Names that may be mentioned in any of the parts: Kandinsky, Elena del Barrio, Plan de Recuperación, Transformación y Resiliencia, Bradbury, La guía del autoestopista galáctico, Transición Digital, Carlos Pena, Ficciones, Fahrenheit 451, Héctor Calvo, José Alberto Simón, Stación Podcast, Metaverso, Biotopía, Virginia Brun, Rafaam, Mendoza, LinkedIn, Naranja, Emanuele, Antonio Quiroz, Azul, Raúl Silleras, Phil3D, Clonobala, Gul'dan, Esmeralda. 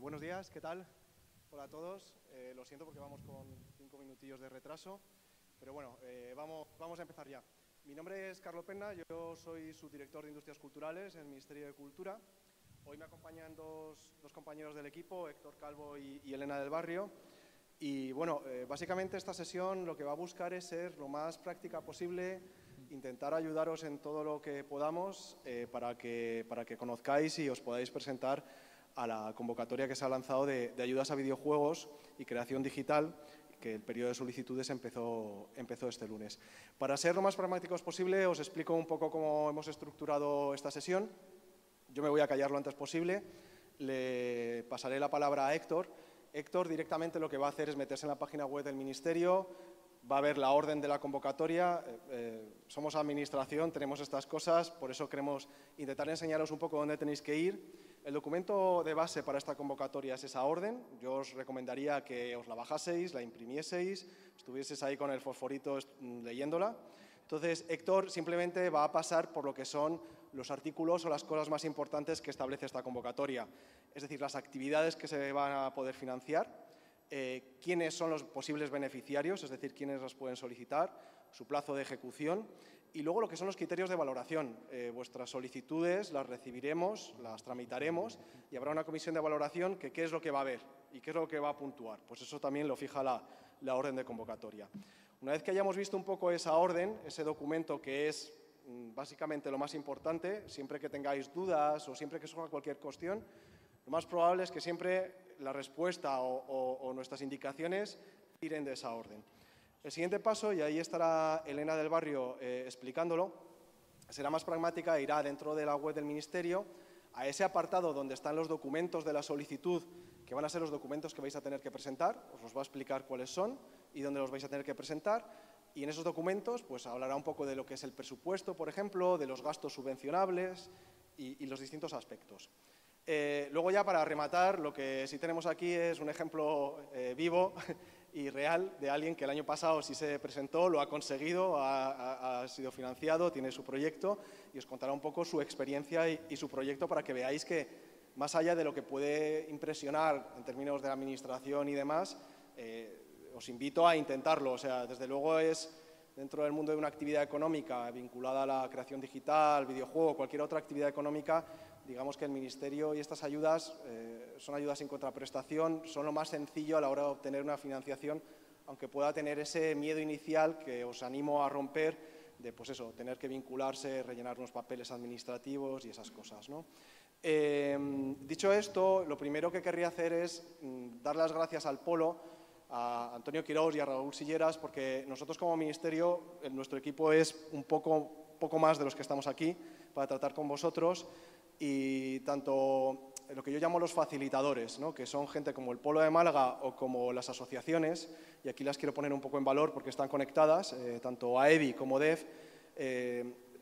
Buenos días, ¿qué tal? Hola a todos. Lo siento porque vamos con 5 minutillos de retraso, pero bueno, vamos a empezar ya. Mi nombre es Carlos Pena, yo soy subdirector de Industrias Culturales en el Ministerio de Cultura. Hoy me acompañan dos compañeros del equipo, Héctor Calvo y Elena del Barrio. Y bueno, básicamente esta sesión lo que va a buscar es ser lo más práctica posible, intentar ayudaros en todo lo que podamos para que conozcáis y os podáis presentar a la convocatoria que se ha lanzado de ayudas a videojuegos y creación digital, que el periodo de solicitudes empezó este lunes. Para ser lo más pragmáticos posible, os explico un poco cómo hemos estructurado esta sesión. Yo me voy a callar lo antes posible, le pasaré la palabra a Héctor. Héctor directamente lo que va a hacer es meterse en la página web del Ministerio, va a ver la orden de la convocatoria. Somos administración, tenemos estas cosas, por eso queremos intentar enseñaros un poco dónde tenéis que ir. El documento de base para esta convocatoria es esa orden. Yo os recomendaría que os la bajaseis, la imprimieseis, estuvieseis ahí con el fosforito leyéndola. Entonces, Héctor simplemente va a pasar por lo que son los artículos o las cosas más importantes que establece esta convocatoria, es decir, las actividades que se van a poder financiar, quiénes son los posibles beneficiarios, es decir, quiénes las pueden solicitar, su plazo de ejecución y luego lo que son los criterios de valoración. Vuestras solicitudes las recibiremos, las tramitaremos y habrá una comisión de valoración que qué es lo que va a ver y qué es lo que va a puntuar. Pues eso también lo fija la orden de convocatoria. Una vez que hayamos visto un poco esa orden, ese documento que es básicamente lo más importante, siempre que tengáis dudas o siempre que surja cualquier cuestión, lo más probable es que siempre la respuesta o nuestras indicaciones tiren de esa orden. El siguiente paso, y ahí estará Elena del Barrio explicándolo, será más pragmática e irá dentro de la web del Ministerio a ese apartado donde están los documentos de la solicitud, que van a ser los documentos que vais a tener que presentar, os los va a explicar cuáles son y dónde los vais a tener que presentar. Y en esos documentos pues hablará un poco de lo que es el presupuesto, por ejemplo, de los gastos subvencionables y los distintos aspectos. Luego ya para rematar, lo que sí tenemos aquí es un ejemplo vivo y real de alguien que el año pasado sí se presentó, lo ha conseguido, ha sido financiado, tiene su proyecto y os contará un poco su experiencia y su proyecto para que veáis que más allá de lo que puede impresionar en términos de la administración y demás, os invito a intentarlo. O sea, desde luego es, dentro del mundo de una actividad económica vinculada a la creación digital, videojuego, cualquier otra actividad económica, digamos que el Ministerio y estas ayudas son ayudas sin contraprestación, son lo más sencillo a la hora de obtener una financiación, aunque pueda tener ese miedo inicial que os animo a romper, de pues eso, tener que vincularse, rellenar unos papeles administrativos y esas cosas, ¿no? Dicho esto, lo primero que querría hacer es dar las gracias al Polo, a Antonio Quiroz y a Raúl Silleras, porque nosotros como Ministerio, nuestro equipo es un poco más de los que estamos aquí para tratar con vosotros y tanto lo que yo llamo los facilitadores, ¿no? Que son gente como el Polo de Málaga o como las asociaciones, y aquí las quiero poner un poco en valor porque están conectadas, tanto AEBI como DEF,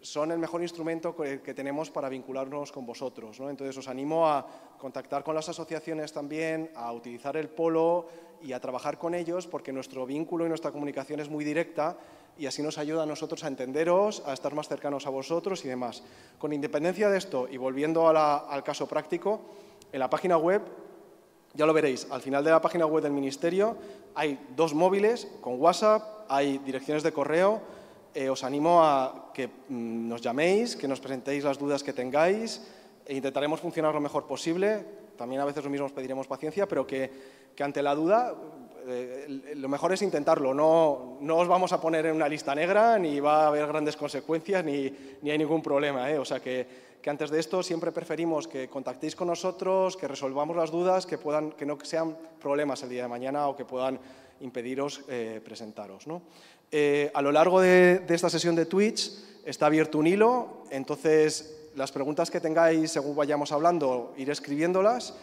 son el mejor instrumento que tenemos para vincularnos con vosotros, ¿no? Entonces, os animo a contactar con las asociaciones también, a utilizar el Polo y a trabajar con ellos, porque nuestro vínculo y nuestra comunicación es muy directa y así nos ayuda a nosotros a entenderos, a estar más cercanos a vosotros y demás. Con independencia de esto, y volviendo al caso práctico, en la página web, ya lo veréis, al final de la página web del Ministerio hay 2 móviles con WhatsApp, hay direcciones de correo. Os animo a que nos llaméis, que nos presentéis las dudas que tengáis e intentaremos funcionar lo mejor posible. También a veces lo mismo os pediremos paciencia, pero que ante la duda lo mejor es intentarlo. No os vamos a poner en una lista negra, ni va a haber grandes consecuencias, ni hay ningún problema, ¿eh? O sea que antes de esto siempre preferimos que contactéis con nosotros, que resolvamos las dudas, que no sean problemas el día de mañana o que puedan impediros presentaros, ¿no? A lo largo de esta sesión de Twitch está abierto un hilo, entonces las preguntas que tengáis según vayamos hablando, ir escribiéndolas.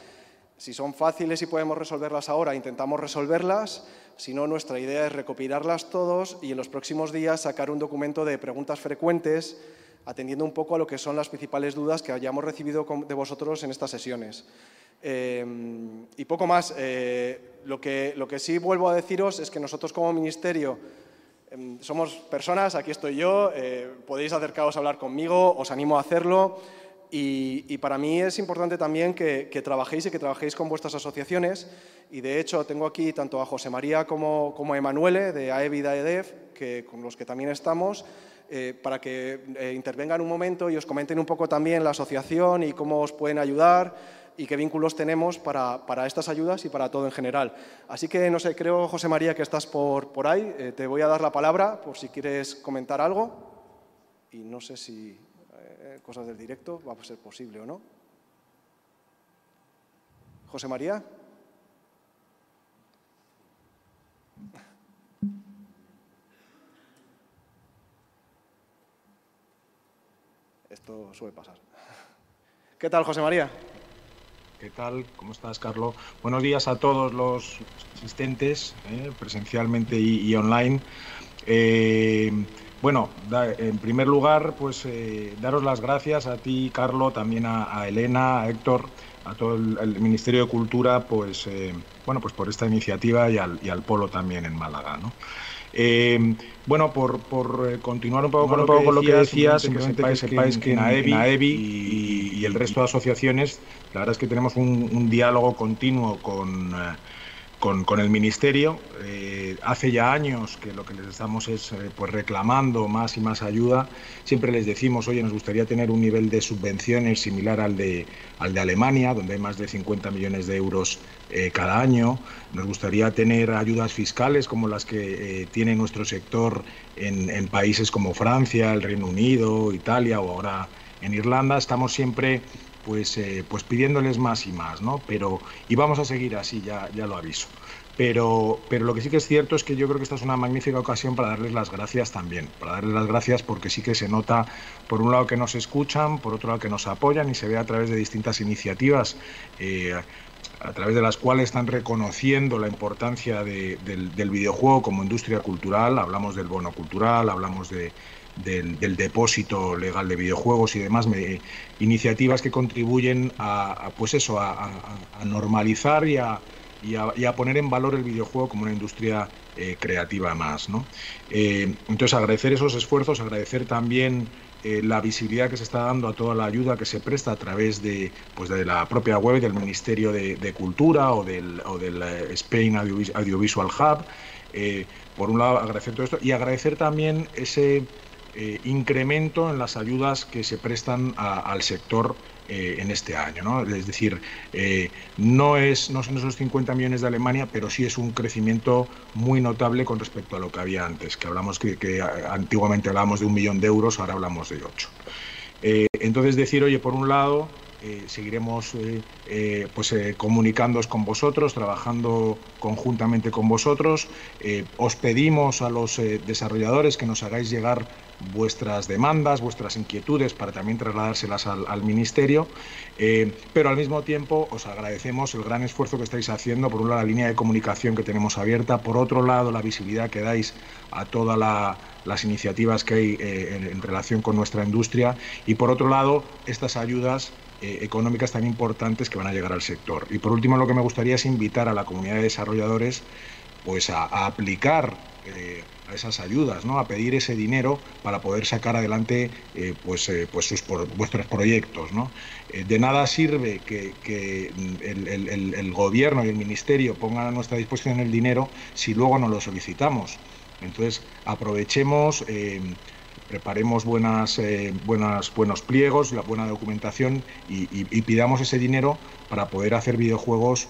Si son fáciles y podemos resolverlas ahora, intentamos resolverlas. Si no, nuestra idea es recopilarlas todos y en los próximos días sacar un documento de preguntas frecuentes atendiendo un poco a lo que son las principales dudas que hayamos recibido de vosotros en estas sesiones. Y poco más. Lo que sí vuelvo a deciros es que nosotros como Ministerio somos personas, aquí estoy yo, podéis acercaros a hablar conmigo, os animo a hacerlo. Y para mí es importante también que trabajéis y que trabajéis con vuestras asociaciones. Y de hecho tengo aquí tanto a José María como a Emanuele de AEBI y de DEV, con los que también estamos, para que intervengan un momento y os comenten un poco también la asociación y cómo os pueden ayudar y qué vínculos tenemos para estas ayudas y para todo en general. Así que, no sé, creo, José María, que estás por ahí. Te voy a dar la palabra por si quieres comentar algo. Y no sé si cosas del directo va a ser posible o no. José María. Esto suele pasar. ¿Qué tal, José María? ¿Qué tal? ¿Cómo estás, Carlos? Buenos días a todos los asistentes, presencialmente y online. Bueno, en primer lugar, pues daros las gracias a ti, Carlos, también a Elena, a Héctor, a todo el Ministerio de Cultura, pues bueno, pues por esta iniciativa y al Polo también en Málaga, ¿no? Bueno, por continuar un poco con lo que decías, simplemente que sepáis que en AEBI y el resto de asociaciones, la verdad es que tenemos un diálogo continuo con el Ministerio. Hace ya años que lo que les estamos es pues reclamando más y más ayuda. Siempre les decimos, oye, nos gustaría tener un nivel de subvenciones similar al de Alemania, donde hay más de 50 millones de euros cada año. Nos gustaría tener ayudas fiscales como las que tiene nuestro sector en países como Francia, el Reino Unido, Italia o ahora en Irlanda. Estamos siempre pues pidiéndoles más y más, ¿no? Y vamos a seguir así, ya lo aviso. Pero lo que sí que es cierto es que yo creo que esta es una magnífica ocasión para darles las gracias también, para darles las gracias porque sí que se nota, por un lado, que nos escuchan, por otro lado, que nos apoyan y se ve a través de distintas iniciativas a través de las cuales están reconociendo la importancia del videojuego como industria cultural. Hablamos del bono cultural, hablamos del depósito legal de videojuegos y demás, iniciativas que contribuyen a normalizar y a poner en valor el videojuego como una industria creativa más, ¿no? Entonces, agradecer esos esfuerzos, agradecer también la visibilidad que se está dando a toda la ayuda que se presta a través de la propia web del Ministerio de Cultura o del Spain Audiovisual Hub. Por un lado, agradecer todo esto y agradecer también ese incremento en las ayudas que se prestan al sector en este año, ¿no? Es decir, no son esos 50 millones de Alemania, pero sí es un crecimiento muy notable con respecto a lo que había antes, que hablamos que antiguamente hablábamos de 1 millón de euros, ahora hablamos de 8. Entonces decir, oye, por un lado, seguiremos comunicándoos con vosotros, trabajando conjuntamente con vosotros. Os pedimos a los desarrolladores que nos hagáis llegar vuestras demandas, vuestras inquietudes para también trasladárselas al Ministerio, pero al mismo tiempo os agradecemos el gran esfuerzo que estáis haciendo, por un lado la línea de comunicación que tenemos abierta, por otro lado la visibilidad que dais a todas las iniciativas que hay en relación con nuestra industria y por otro lado estas ayudas económicas tan importantes que van a llegar al sector. Y por último lo que me gustaría es invitar a la comunidad de desarrolladores pues a aplicar a esas ayudas, ¿no? A pedir ese dinero para poder sacar adelante vuestros proyectos, ¿no? De nada sirve que el Gobierno y el Ministerio pongan a nuestra disposición el dinero si luego no lo solicitamos. Entonces, aprovechemos, preparemos buenos pliegos, la buena documentación y pidamos ese dinero para poder hacer videojuegos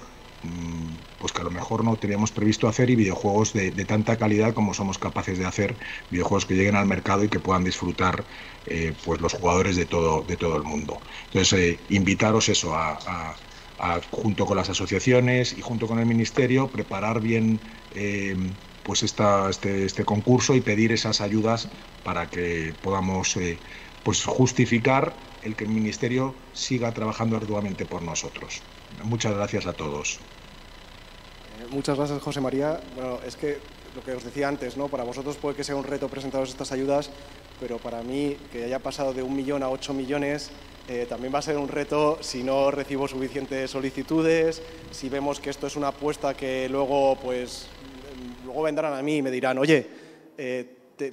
pues que a lo mejor no teníamos previsto hacer y videojuegos de tanta calidad como somos capaces de hacer, videojuegos que lleguen al mercado y que puedan disfrutar pues los jugadores de todo el mundo. Entonces, invitaros eso a junto con las asociaciones y junto con el Ministerio, preparar bien pues este concurso y pedir esas ayudas para que podamos pues justificar el que el Ministerio siga trabajando arduamente por nosotros. Muchas gracias a todos. Muchas gracias, José María. Bueno, es que lo que os decía antes, ¿no? Para vosotros puede que sea un reto presentaros estas ayudas, pero para mí, que haya pasado de 1 millón a 8 millones, también va a ser un reto si no recibo suficientes solicitudes, si vemos que esto es una apuesta que luego, pues, luego vendrán a mí y me dirán, oye,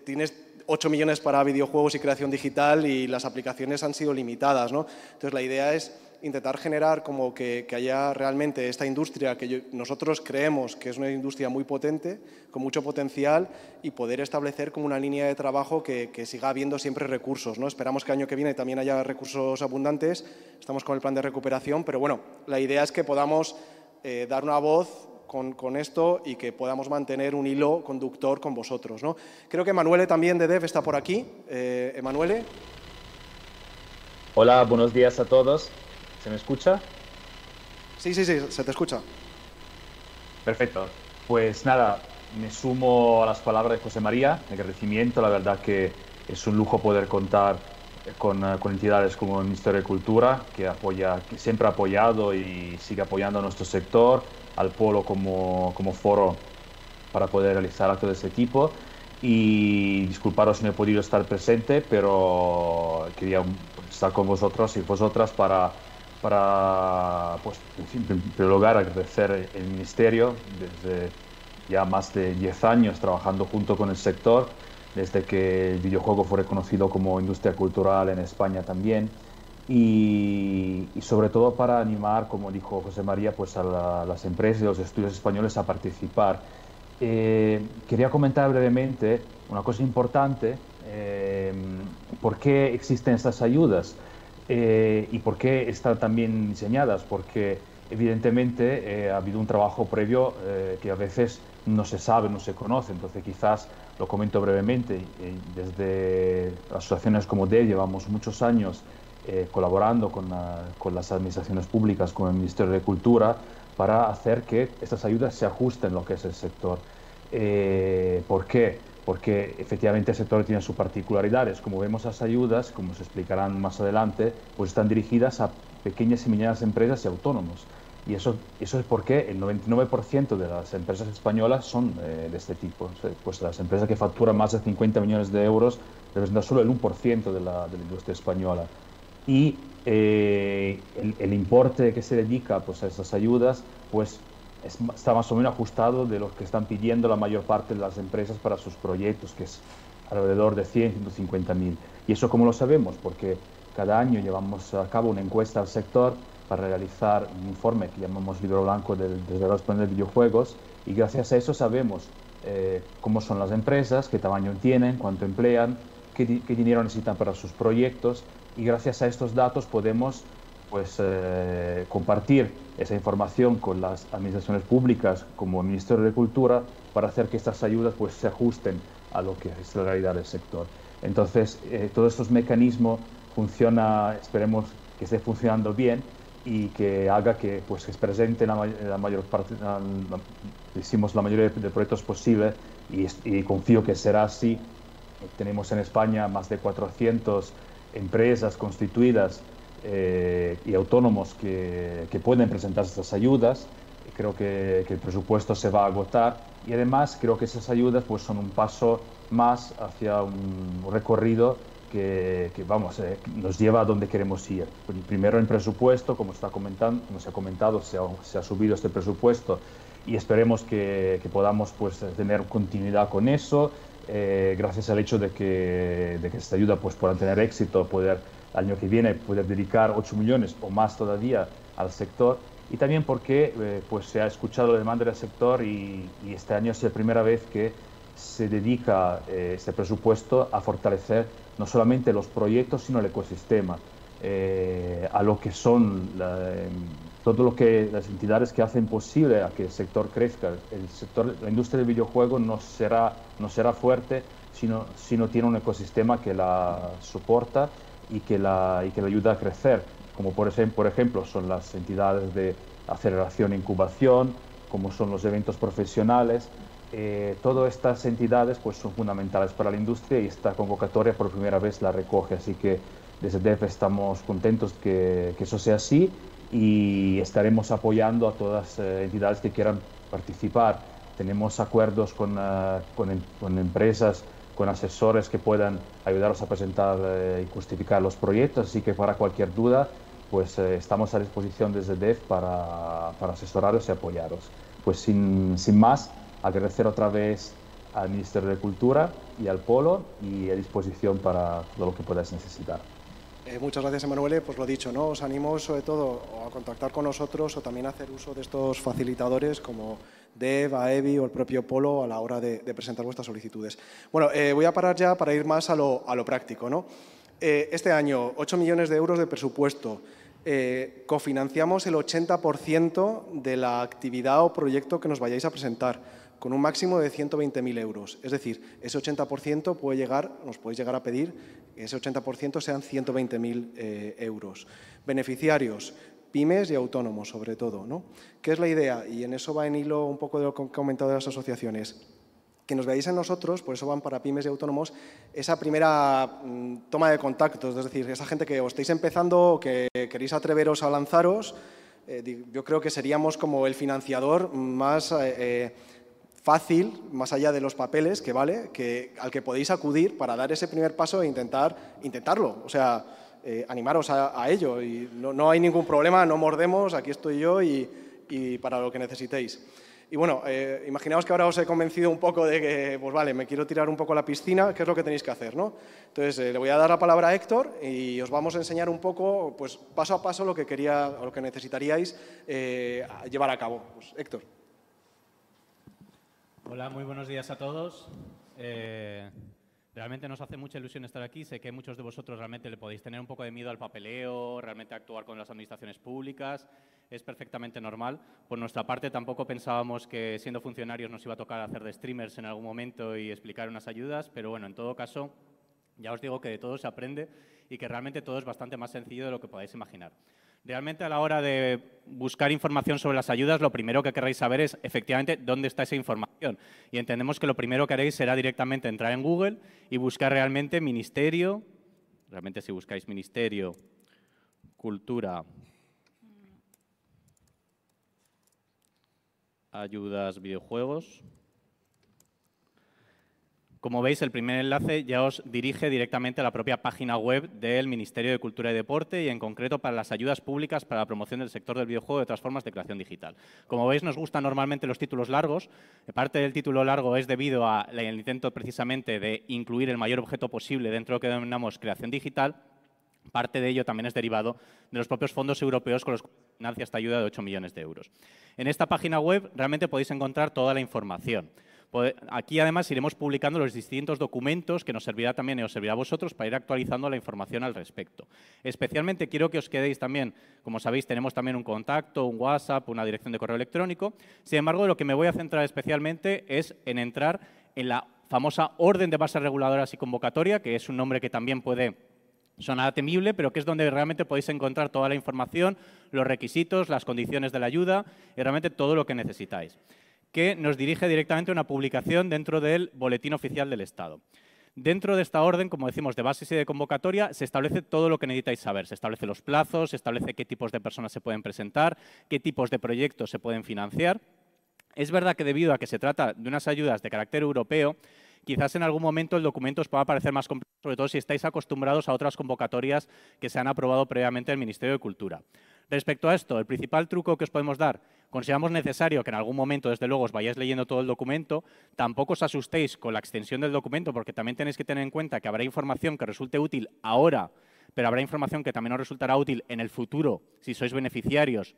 tienes 8 millones para videojuegos y creación digital y las aplicaciones han sido limitadas, ¿no? Entonces, la idea es intentar generar como que haya realmente esta industria que nosotros creemos que es una industria muy potente, con mucho potencial, y poder establecer como una línea de trabajo que siga habiendo siempre recursos, ¿no? Esperamos que el año que viene también haya recursos abundantes, estamos con el plan de recuperación, pero bueno, la idea es que podamos dar una voz con esto y que podamos mantener un hilo conductor con vosotros, ¿no? Creo que Emanuele también de DEV está por aquí. Emanuele. Hola, buenos días a todos. ¿Se me escucha? Sí, sí, sí, se te escucha. Perfecto. Pues nada, me sumo a las palabras de José María, el agradecimiento. La verdad que es un lujo poder contar con entidades como el Ministerio de Cultura, que apoya, que siempre ha apoyado y sigue apoyando a nuestro sector, al Polo como foro para poder realizar actos de este tipo. Y disculparos si no he podido estar presente, pero quería estar con vosotros y vosotras para pues, en primer lugar, agradecer el Ministerio desde ya más de 10 años trabajando junto con el sector, desde que el videojuego fue reconocido como industria cultural en España también, y sobre todo para animar, como dijo José María, pues a las empresas y los estudios españoles a participar. Quería comentar brevemente una cosa importante, por qué existen estas ayudas. Y por qué están también diseñadas, porque evidentemente ha habido un trabajo previo que a veces no se sabe, no se conoce, entonces quizás lo comento brevemente. Desde asociaciones como DEV llevamos muchos años colaborando con las administraciones públicas, con el Ministerio de Cultura, para hacer que estas ayudas se ajusten a lo que es el sector. ¿Por qué? Porque efectivamente el sector tiene sus particularidades. Como vemos, las ayudas, como se explicarán más adelante, pues están dirigidas a pequeñas y medianas empresas y autónomos. Y eso es porque el 99% de las empresas españolas son de este tipo. Pues las empresas que facturan más de 50 millones de euros representan solo el 1% de la industria española. Y el importe que se dedica pues, a esas ayudas, pues está más o menos ajustado de lo que están pidiendo la mayor parte de las empresas para sus proyectos, que es alrededor de 100, 150.000. ¿Y eso cómo lo sabemos? Porque cada año llevamos a cabo una encuesta al sector para realizar un informe que llamamos Libro Blanco del Desarrollo de Videojuegos, y gracias a eso sabemos cómo son las empresas, qué tamaño tienen, cuánto emplean, qué dinero necesitan para sus proyectos, y gracias a estos datos podemos pues compartir esa información con las administraciones públicas como el Ministerio de Cultura para hacer que estas ayudas pues, se ajusten a lo que es la realidad del sector. Entonces, todos estos mecanismos funciona, esperemos que esté funcionando bien y que haga que pues, se presente la mayor parte, decimos la mayoría de proyectos posible, y confío que será así. Tenemos en España más de 400 empresas constituidas y autónomos que pueden presentar estas ayudas. Creo que el presupuesto se va a agotar, y además creo que esas ayudas pues, son un paso más hacia un recorrido que vamos, nos lleva a donde queremos ir. Primero en presupuesto, como se ha comentado, se ha subido este presupuesto, y esperemos que podamos pues, tener continuidad con eso, gracias al hecho de que esta ayuda pues, pueda tener éxito, poder año que viene poder dedicar 8 millones o más todavía al sector, y también porque pues se ha escuchado la demanda del sector, y este año es la primera vez que se dedica este presupuesto a fortalecer no solamente los proyectos sino el ecosistema, a lo que son todo lo que las entidades que hacen posible a que el sector crezca. El sector, la industria del videojuego no será fuerte si no tiene un ecosistema que la soporta y que la ayuda a crecer, como por ejemplo son las entidades de aceleración e incubación, como son los eventos profesionales. Todas estas entidades pues, son fundamentales para la industria, y esta convocatoria por primera vez la recoge, así que desde DEF estamos contentos que eso sea así, y estaremos apoyando a todas las entidades que quieran participar. Tenemos acuerdos con empresas, con asesores que puedan ayudaros a presentar y justificar los proyectos, así que para cualquier duda pues estamos a disposición desde DEF para asesoraros y apoyaros. Pues sin más, agradecer otra vez al Ministerio de Cultura y al Polo, y a disposición para todo lo que puedas necesitar. Muchas gracias, Emanuele. Pues lo dicho, ¿no? Os animo sobre todo a contactar con nosotros o también a hacer uso de estos facilitadores como DEV, AEBI o el propio Polo a la hora de presentar vuestras solicitudes. Bueno, voy a parar ya para ir más a lo práctico, ¿no? Este año, 8 millones de euros de presupuesto. Cofinanciamos el 80% de la actividad o proyecto que nos vayáis a presentar, con un máximo de 120.000 euros. Es decir, ese 80% puede llegar, nos podéis llegar a pedir que ese 80% sean 120.000 euros. Beneficiarios, pymes y autónomos, sobre todo, ¿no? ¿Qué es la idea? Y en eso va en hilo un poco de lo que han comentado de las asociaciones. Que nos veáis a nosotros, por eso van para pymes y autónomos, esa primera toma de contactos, es decir, esa gente que os estáis empezando, que queréis atreveros a lanzaros, yo creo que seríamos como el financiador más fácil, más allá de los papeles, que vale, que al que podéis acudir para dar ese primer paso e intentarlo, o sea, animaros a ello, y no hay ningún problema, no mordemos, aquí estoy yo y para lo que necesitéis. Y bueno, imaginaos que ahora os he convencido un poco de que, pues vale, me quiero tirar un poco a la piscina, ¿qué es lo que tenéis que hacer, no? Entonces, le voy a dar la palabra a Héctor y os vamos a enseñar un poco, pues paso a paso, lo que necesitaríais llevar a cabo. Pues, Héctor. Hola, muy buenos días a todos. Realmente nos hace mucha ilusión estar aquí. Sé que muchos de vosotros realmente le podéis tener un poco de miedo al papeleo, realmente actuar con las administraciones públicas. Es perfectamente normal. Por nuestra parte, tampoco pensábamos que siendo funcionarios nos iba a tocar hacer de streamers en algún momento y explicar unas ayudas, pero bueno, en todo caso, ya os digo que de todo se aprende y que realmente todo es bastante más sencillo de lo que podáis imaginar. Realmente a la hora de buscar información sobre las ayudas, lo primero que querréis saber es efectivamente dónde está esa información. Y entendemos que lo primero que haréis será directamente entrar en Google y buscar realmente ministerio, realmente si buscáis ministerio, cultura, ayudas, videojuegos. Como veis, el primer enlace ya os dirige directamente a la propia página web del Ministerio de Cultura y Deporte y, en concreto, para las ayudas públicas para la promoción del sector del videojuego y otras formas de creación digital. Como veis, nos gustan normalmente los títulos largos. Parte del título largo es debido al intento, precisamente, de incluir el mayor objeto posible dentro de lo que denominamos creación digital. Parte de ello también es derivado de los propios fondos europeos con los que se financia esta ayuda de 8 millones de euros. En esta página web realmente podéis encontrar toda la información. Aquí, además, iremos publicando los distintos documentos que nos servirá también y os servirá a vosotros para ir actualizando la información al respecto. Especialmente quiero que os quedéis también, como sabéis, tenemos también un contacto, un WhatsApp, una dirección de correo electrónico. Sin embargo, lo que me voy a centrar especialmente es en entrar en la famosa orden de bases reguladoras y convocatoria, que es un nombre que también puede sonar temible, pero que es donde realmente podéis encontrar toda la información, los requisitos, las condiciones de la ayuda y realmente todo lo que necesitáis, que nos dirige directamente a una publicación dentro del Boletín Oficial del Estado. Dentro de esta orden, como decimos, de bases y de convocatoria, se establece todo lo que necesitáis saber. Se establecen los plazos, se establece qué tipos de personas se pueden presentar, qué tipos de proyectos se pueden financiar. Es verdad que debido a que se trata de unas ayudas de carácter europeo, quizás en algún momento el documento os pueda parecer más complejo, sobre todo si estáis acostumbrados a otras convocatorias que se han aprobado previamente en el Ministerio de Cultura. Respecto a esto, el principal truco que os podemos dar, consideramos necesario que en algún momento, desde luego, os vayáis leyendo todo el documento, tampoco os asustéis con la extensión del documento, porque también tenéis que tener en cuenta que habrá información que resulte útil ahora, pero habrá información que también os resultará útil en el futuro, si sois beneficiarios,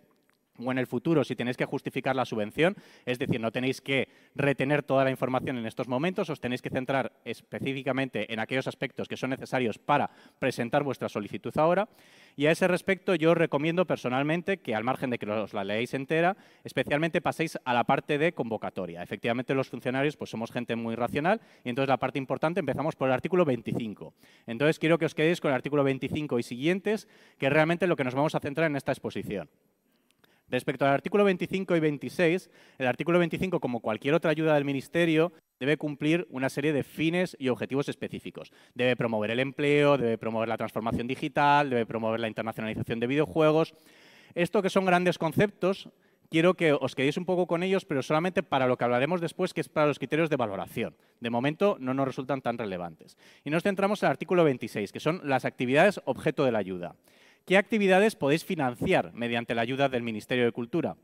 o en el futuro, si tenéis que justificar la subvención, es decir, no tenéis que retener toda la información en estos momentos, os tenéis que centrar específicamente en aquellos aspectos que son necesarios para presentar vuestra solicitud ahora. Y a ese respecto, yo os recomiendo personalmente que, al margen de que os la leáis entera, especialmente paséis a la parte de convocatoria. Efectivamente, los funcionarios pues somos gente muy racional y entonces la parte importante empezamos por el artículo 25. Entonces, quiero que os quedéis con el artículo 25 y siguientes, que es realmente lo que nos vamos a centrar en esta exposición. Respecto al artículo 25 y 26, el artículo 25, como cualquier otra ayuda del Ministerio, debe cumplir una serie de fines y objetivos específicos. Debe promover el empleo, debe promover la transformación digital, debe promover la internacionalización de videojuegos. Esto que son grandes conceptos, quiero que os quedéis un poco con ellos, pero solamente para lo que hablaremos después, que es para los criterios de valoración. De momento no nos resultan tan relevantes. Y nos centramos en el artículo 26, que son las actividades objeto de la ayuda. ¿Qué actividades podéis financiar mediante la ayuda del Ministerio de Cultura?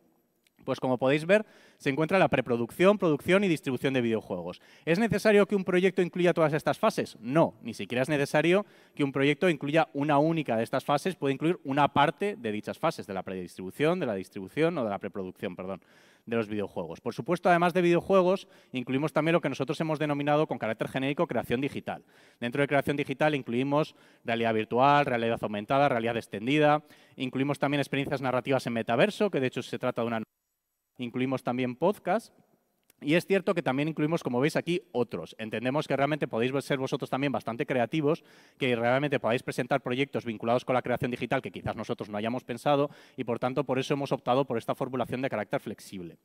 Pues como podéis ver, se encuentra la preproducción, producción y distribución de videojuegos. ¿Es necesario que un proyecto incluya todas estas fases? No, ni siquiera es necesario que un proyecto incluya una única de estas fases, puede incluir una parte de dichas fases, de la predistribución, de la distribución o de la preproducción, perdón, de los videojuegos. Por supuesto, además de videojuegos, incluimos también lo que nosotros hemos denominado con carácter genérico creación digital. Dentro de creación digital incluimos realidad virtual, realidad aumentada, realidad extendida, incluimos también experiencias narrativas en metaverso, que de hecho se trata de una... Incluimos también podcast. Y es cierto que también incluimos, como veis aquí, otros. Entendemos que realmente podéis ser vosotros también bastante creativos, que realmente podáis presentar proyectos vinculados con la creación digital que quizás nosotros no hayamos pensado y, por tanto, por eso hemos optado por esta formulación de carácter flexible.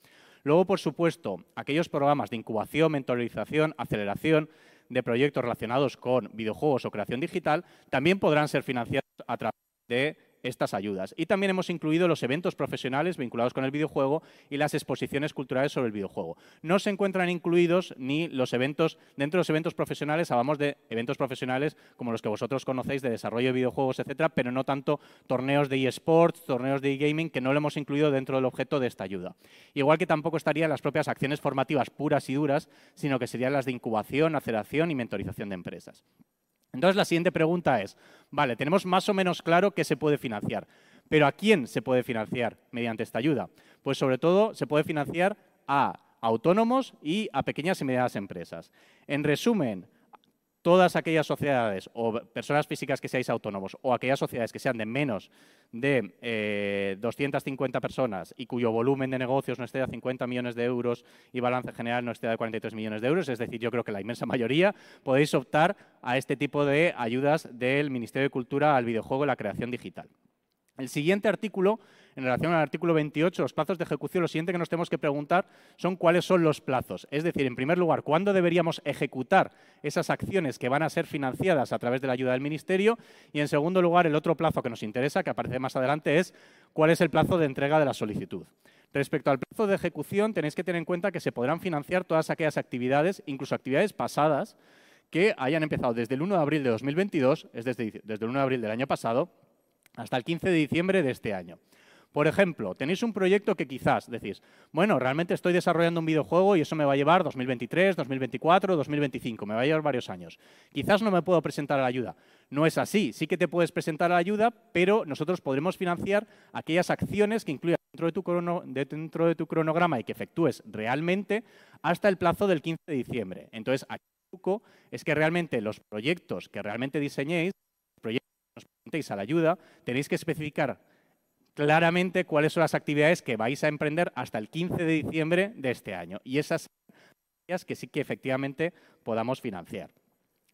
Luego, por supuesto, aquellos programas de incubación, mentorización, aceleración de proyectos relacionados con videojuegos o creación digital también podrán ser financiados a través de estas ayudas. Y también hemos incluido los eventos profesionales vinculados con el videojuego y las exposiciones culturales sobre el videojuego. No se encuentran incluidos ni los eventos, dentro de los eventos profesionales, hablamos de eventos profesionales como los que vosotros conocéis de desarrollo de videojuegos, etcétera, pero no tanto torneos de eSports, torneos de e-gaming, que no lo hemos incluido dentro del objeto de esta ayuda. Igual que tampoco estarían las propias acciones formativas puras y duras, sino que serían las de incubación, aceleración y mentorización de empresas. Entonces, la siguiente pregunta es, vale, tenemos más o menos claro qué se puede financiar, pero ¿a quién se puede financiar mediante esta ayuda? Pues, sobre todo, se puede financiar a autónomos y a pequeñas y medianas empresas. En resumen, todas aquellas sociedades o personas físicas que seáis autónomos o aquellas sociedades que sean de menos de 250 personas y cuyo volumen de negocios no esté a 50 millones de euros y balance general no esté a 43 millones de euros, es decir, yo creo que la inmensa mayoría, podéis optar a este tipo de ayudas del Ministerio de Cultura al videojuego y la creación digital. El siguiente artículo, en relación al artículo 28, los plazos de ejecución, lo siguiente que nos tenemos que preguntar son cuáles son los plazos. Es decir, en primer lugar, ¿cuándo deberíamos ejecutar esas acciones que van a ser financiadas a través de la ayuda del Ministerio? Y, en segundo lugar, el otro plazo que nos interesa, que aparece más adelante, es cuál es el plazo de entrega de la solicitud. Respecto al plazo de ejecución, tenéis que tener en cuenta que se podrán financiar todas aquellas actividades, incluso actividades pasadas, que hayan empezado desde el 1 de abril de 2022, es decir, desde el 1 de abril del año pasado, hasta el 15 de diciembre de este año. Por ejemplo, tenéis un proyecto que quizás decís, bueno, realmente estoy desarrollando un videojuego y eso me va a llevar 2023, 2024, 2025, me va a llevar varios años. Quizás no me puedo presentar a la ayuda. No es así, sí que te puedes presentar a la ayuda, pero nosotros podremos financiar aquellas acciones que incluyan dentro de tu cronograma y que efectúes realmente hasta el plazo del 15 de diciembre. Entonces, aquí el truco es que realmente los proyectos que realmente diseñéis, los proyectos que os presentéis a la ayuda, tenéis que especificar claramente cuáles son las actividades que vais a emprender hasta el 15 de diciembre de este año. Y esas actividades que sí que efectivamente podamos financiar.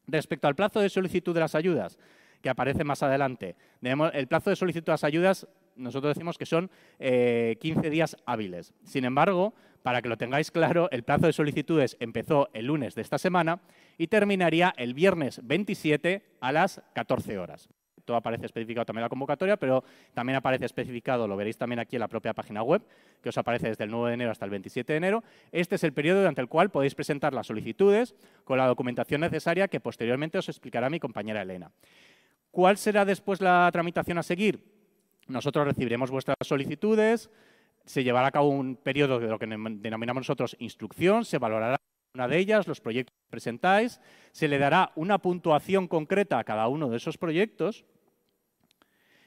Respecto al plazo de solicitud de las ayudas, que aparece más adelante, el plazo de solicitud de las ayudas, nosotros decimos que son 15 días hábiles. Sin embargo, para que lo tengáis claro, el plazo de solicitudes empezó el lunes de esta semana y terminaría el viernes 27 a las 14 horas. Todo aparece especificado también en la convocatoria, pero también aparece especificado, lo veréis también aquí en la propia página web, que os aparece desde el 9 de enero hasta el 27 de enero. Este es el periodo durante el cual podéis presentar las solicitudes con la documentación necesaria que posteriormente os explicará mi compañera Elena. ¿Cuál será después la tramitación a seguir? Nosotros recibiremos vuestras solicitudes, se llevará a cabo un periodo de lo que denominamos nosotros instrucción, se valorará una de ellas, los proyectos que presentáis, se le dará una puntuación concreta a cada uno de esos proyectos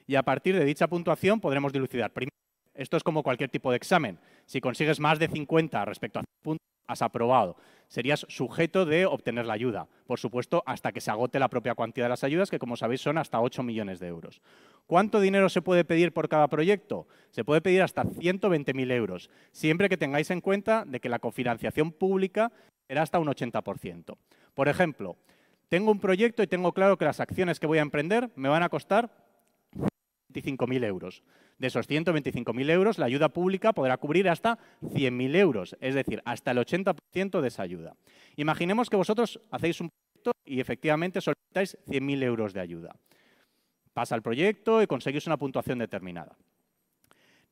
y a partir de dicha puntuación podremos dilucidar. Primero, esto es como cualquier tipo de examen. Si consigues más de 50 respecto a 100 puntos, has aprobado. Serías sujeto de obtener la ayuda, por supuesto, hasta que se agote la propia cantidad de las ayudas, que como sabéis son hasta 8 millones de euros. ¿Cuánto dinero se puede pedir por cada proyecto? Se puede pedir hasta 120.000 euros, siempre que tengáis en cuenta de que la cofinanciación pública será hasta un 80%. Por ejemplo, tengo un proyecto y tengo claro que las acciones que voy a emprender me van a costar 125.000 euros. De esos 125.000 euros, la ayuda pública podrá cubrir hasta 100.000 euros, es decir, hasta el 80% de esa ayuda. Imaginemos que vosotros hacéis un proyecto y efectivamente solicitáis 100.000 euros de ayuda. Pasa el proyecto y conseguís una puntuación determinada.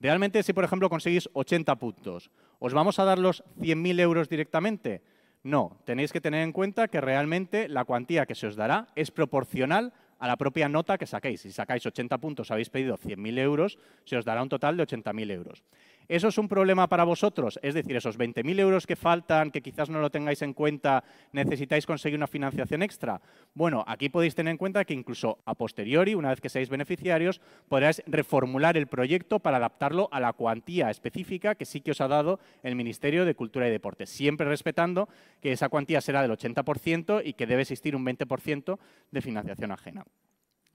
Realmente, si por ejemplo conseguís 80 puntos, ¿os vamos a dar los 100.000 euros directamente? No, tenéis que tener en cuenta que realmente la cuantía que se os dará es proporcional a la propia nota que saquéis. Si sacáis 80 puntos, habéis pedido 100.000 euros, se os dará un total de 80.000 euros. ¿Eso es un problema para vosotros? Es decir, esos 20.000 euros que faltan, que quizás no lo tengáis en cuenta, ¿necesitáis conseguir una financiación extra? Bueno, aquí podéis tener en cuenta que incluso a posteriori, una vez que seáis beneficiarios, podréis reformular el proyecto para adaptarlo a la cuantía específica que sí que os ha dado el Ministerio de Cultura y Deporte, siempre respetando que esa cuantía será del 80% y que debe existir un 20% de financiación ajena.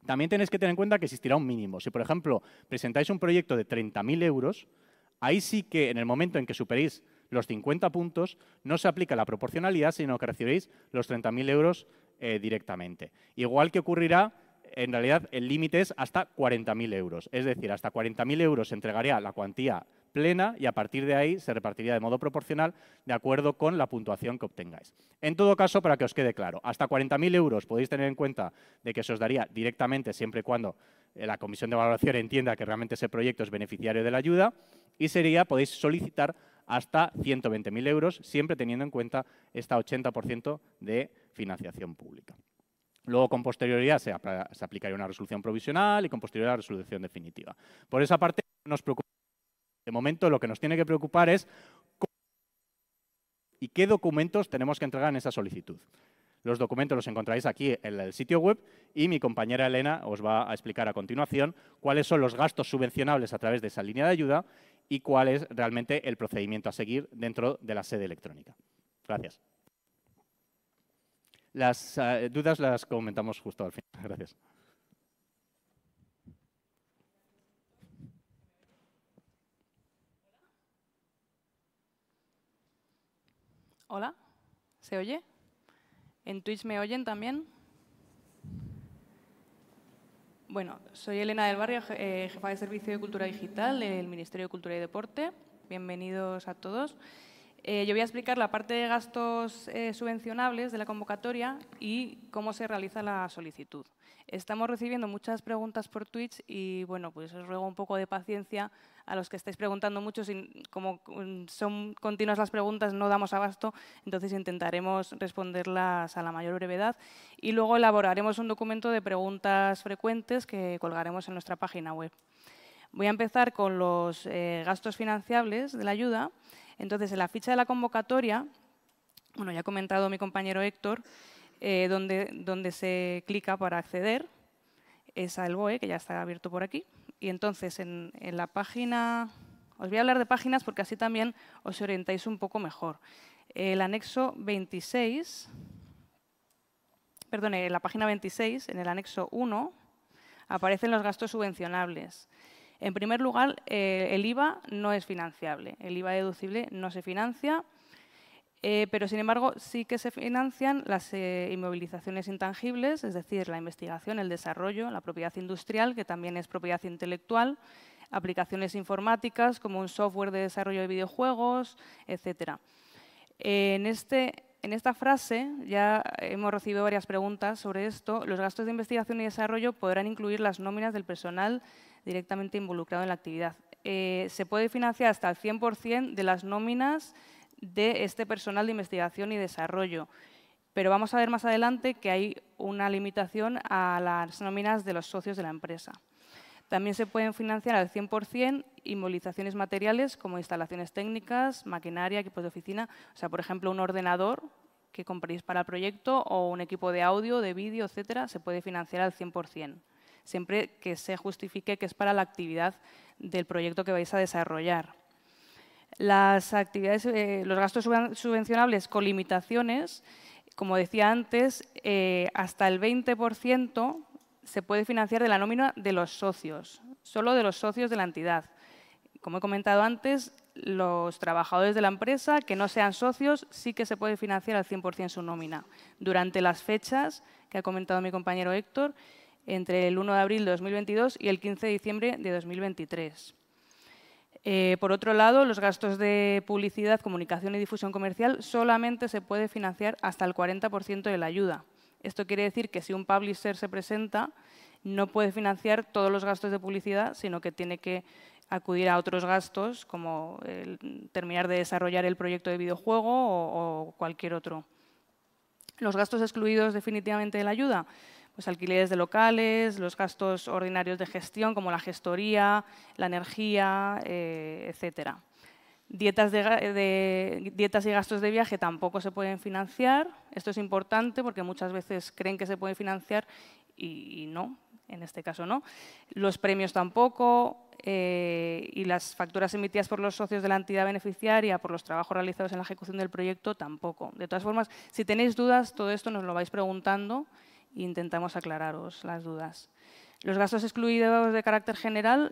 También tenéis que tener en cuenta que existirá un mínimo. Si, por ejemplo, presentáis un proyecto de 30.000 euros, ahí sí que en el momento en que superéis los 50 puntos no se aplica la proporcionalidad, sino que recibiréis los 30.000 euros directamente. Igual que ocurrirá, en realidad el límite es hasta 40.000 euros. Es decir, hasta 40.000 euros se entregaría la cuantía plena y a partir de ahí se repartiría de modo proporcional de acuerdo con la puntuación que obtengáis. En todo caso, para que os quede claro, hasta 40.000 euros podéis tener en cuenta de que se os daría directamente siempre y cuando la comisión de valoración entienda que realmente ese proyecto es beneficiario de la ayuda y sería, podéis solicitar hasta 120.000 euros, siempre teniendo en cuenta este 80% de financiación pública. Luego, con posterioridad, se aplicaría una resolución provisional y con posterioridad la resolución definitiva. Por esa parte, no os preocupéis. De momento, lo que nos tiene que preocupar es cómo y qué documentos tenemos que entregar en esa solicitud. Los documentos los encontráis aquí en el sitio web y mi compañera Elena os va a explicar a continuación cuáles son los gastos subvencionables a través de esa línea de ayuda y cuál es realmente el procedimiento a seguir dentro de la sede electrónica. Gracias. Las dudas las comentamos justo al final. Gracias. Hola, ¿se oye? ¿En Twitch me oyen también? Bueno, soy Elena del Barrio, jefa de Servicio de Cultura Digital del Ministerio de Cultura y Deporte. Bienvenidos a todos. Yo voy a explicar la parte de gastos subvencionables de la convocatoria y cómo se realiza la solicitud. Estamos recibiendo muchas preguntas por Twitch y, bueno, pues os ruego un poco de paciencia a los que estáis preguntando mucho. Como son continuas las preguntas, no damos abasto, entonces intentaremos responderlas a la mayor brevedad. Y luego elaboraremos un documento de preguntas frecuentes que colgaremos en nuestra página web. Voy a empezar con los gastos financiables de la ayuda. Entonces, en la ficha de la convocatoria, bueno, ya ha comentado mi compañero Héctor, donde se clica para acceder es al BOE, que ya está abierto por aquí. Y entonces, en la página, os voy a hablar de páginas porque así también os orientáis un poco mejor. El anexo 26, perdón, en la página 26, en el anexo 1, aparecen los gastos subvencionables. En primer lugar, el IVA no es financiable. El IVA deducible no se financia. Pero, sin embargo, sí que se financian las inmovilizaciones intangibles, es decir, la investigación, el desarrollo, la propiedad industrial, que también es propiedad intelectual, aplicaciones informáticas como un software de desarrollo de videojuegos, etc. En esta frase ya hemos recibido varias preguntas sobre esto. Los gastos de investigación y desarrollo podrán incluir las nóminas del personal directamente involucrado en la actividad. Se puede financiar hasta el 100% de las nóminas de este personal de investigación y desarrollo. Pero vamos a ver más adelante que hay una limitación a las nóminas de los socios de la empresa. También se pueden financiar al 100% inmovilizaciones materiales como instalaciones técnicas, maquinaria, equipos de oficina. O sea, por ejemplo, un ordenador que compréis para el proyecto o un equipo de audio, de vídeo, etcétera, se puede financiar al 100%, siempre que se justifique que es para la actividad del proyecto que vais a desarrollar. Las actividades, los gastos subvencionables con limitaciones, como decía antes, hasta el 20% se puede financiar de la nómina de los socios, solo de los socios de la entidad. Como he comentado antes, los trabajadores de la empresa que no sean socios sí que se puede financiar al 100% su nómina. Durante las fechas que ha comentado mi compañero Héctor, entre el 1 de abril de 2022 y el 15 de diciembre de 2023. Por otro lado, los gastos de publicidad, comunicación y difusión comercial solamente se puede financiar hasta el 40% de la ayuda. Esto quiere decir que si un publisher se presenta, no puede financiar todos los gastos de publicidad, sino que tiene que acudir a otros gastos, como terminar de desarrollar el proyecto de videojuego o cualquier otro. Los gastos excluidos definitivamente de la ayuda. los alquileres de locales, los gastos ordinarios de gestión como la gestoría, la energía, etcétera. Dietas y gastos de viaje tampoco se pueden financiar. Esto es importante porque muchas veces creen que se puede financiar y no, en este caso no. Los premios tampoco y las facturas emitidas por los socios de la entidad beneficiaria por los trabajos realizados en la ejecución del proyecto tampoco. De todas formas, si tenéis dudas, todo esto nos lo vais preguntando e intentamos aclararos las dudas. Los gastos excluidos de carácter general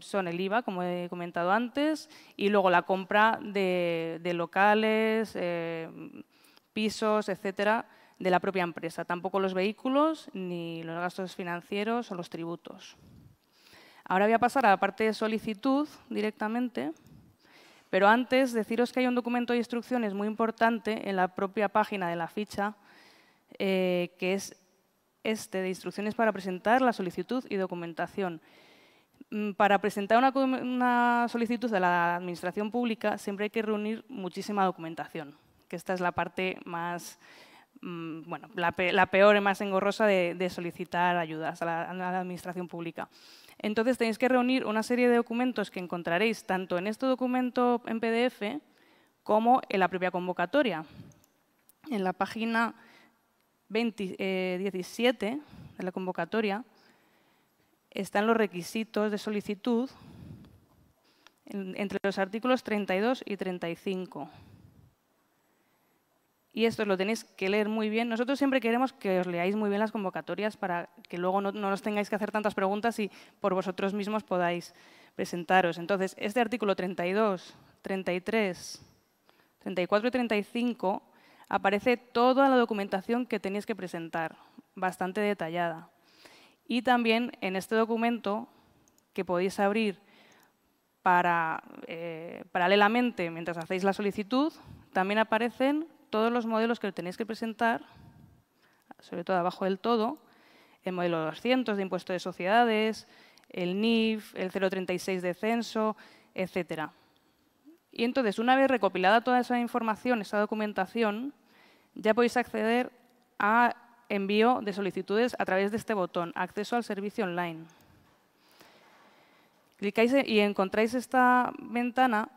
son el IVA, como he comentado antes, y luego la compra de locales, pisos, etcétera, de la propia empresa. Tampoco los vehículos, ni los gastos financieros o los tributos. Ahora voy a pasar a la parte de solicitud directamente, pero antes deciros que hay un documento de instrucciones muy importante en la propia página de la ficha, que es de instrucciones para presentar la solicitud y documentación. Para presentar una solicitud de la Administración Pública siempre hay que reunir muchísima documentación, que esta es la parte más, bueno, la peor y más engorrosa de solicitar ayudas a la Administración Pública. Entonces tenéis que reunir una serie de documentos que encontraréis tanto en este documento en PDF como en la propia convocatoria. En la página 17 de la convocatoria están los requisitos de solicitud entre los artículos 32 y 35. Y esto lo tenéis que leer muy bien. Nosotros siempre queremos que os leáis muy bien las convocatorias para que luego no os tengáis que hacer tantas preguntas y por vosotros mismos podáis presentaros. Entonces, este artículo 32, 33, 34 y 35 aparece toda la documentación que tenéis que presentar, bastante detallada. Y también en este documento que podéis abrir paralelamente mientras hacéis la solicitud, también aparecen todos los modelos que tenéis que presentar, sobre todo abajo del todo, el modelo 200 de impuesto de sociedades, el NIF, el 036 de censo, etcétera. Y entonces, una vez recopilada toda esa información, esa documentación, ya podéis acceder a envío de solicitudes a través de este botón, acceso al servicio online. Clicáis y encontráis esta ventana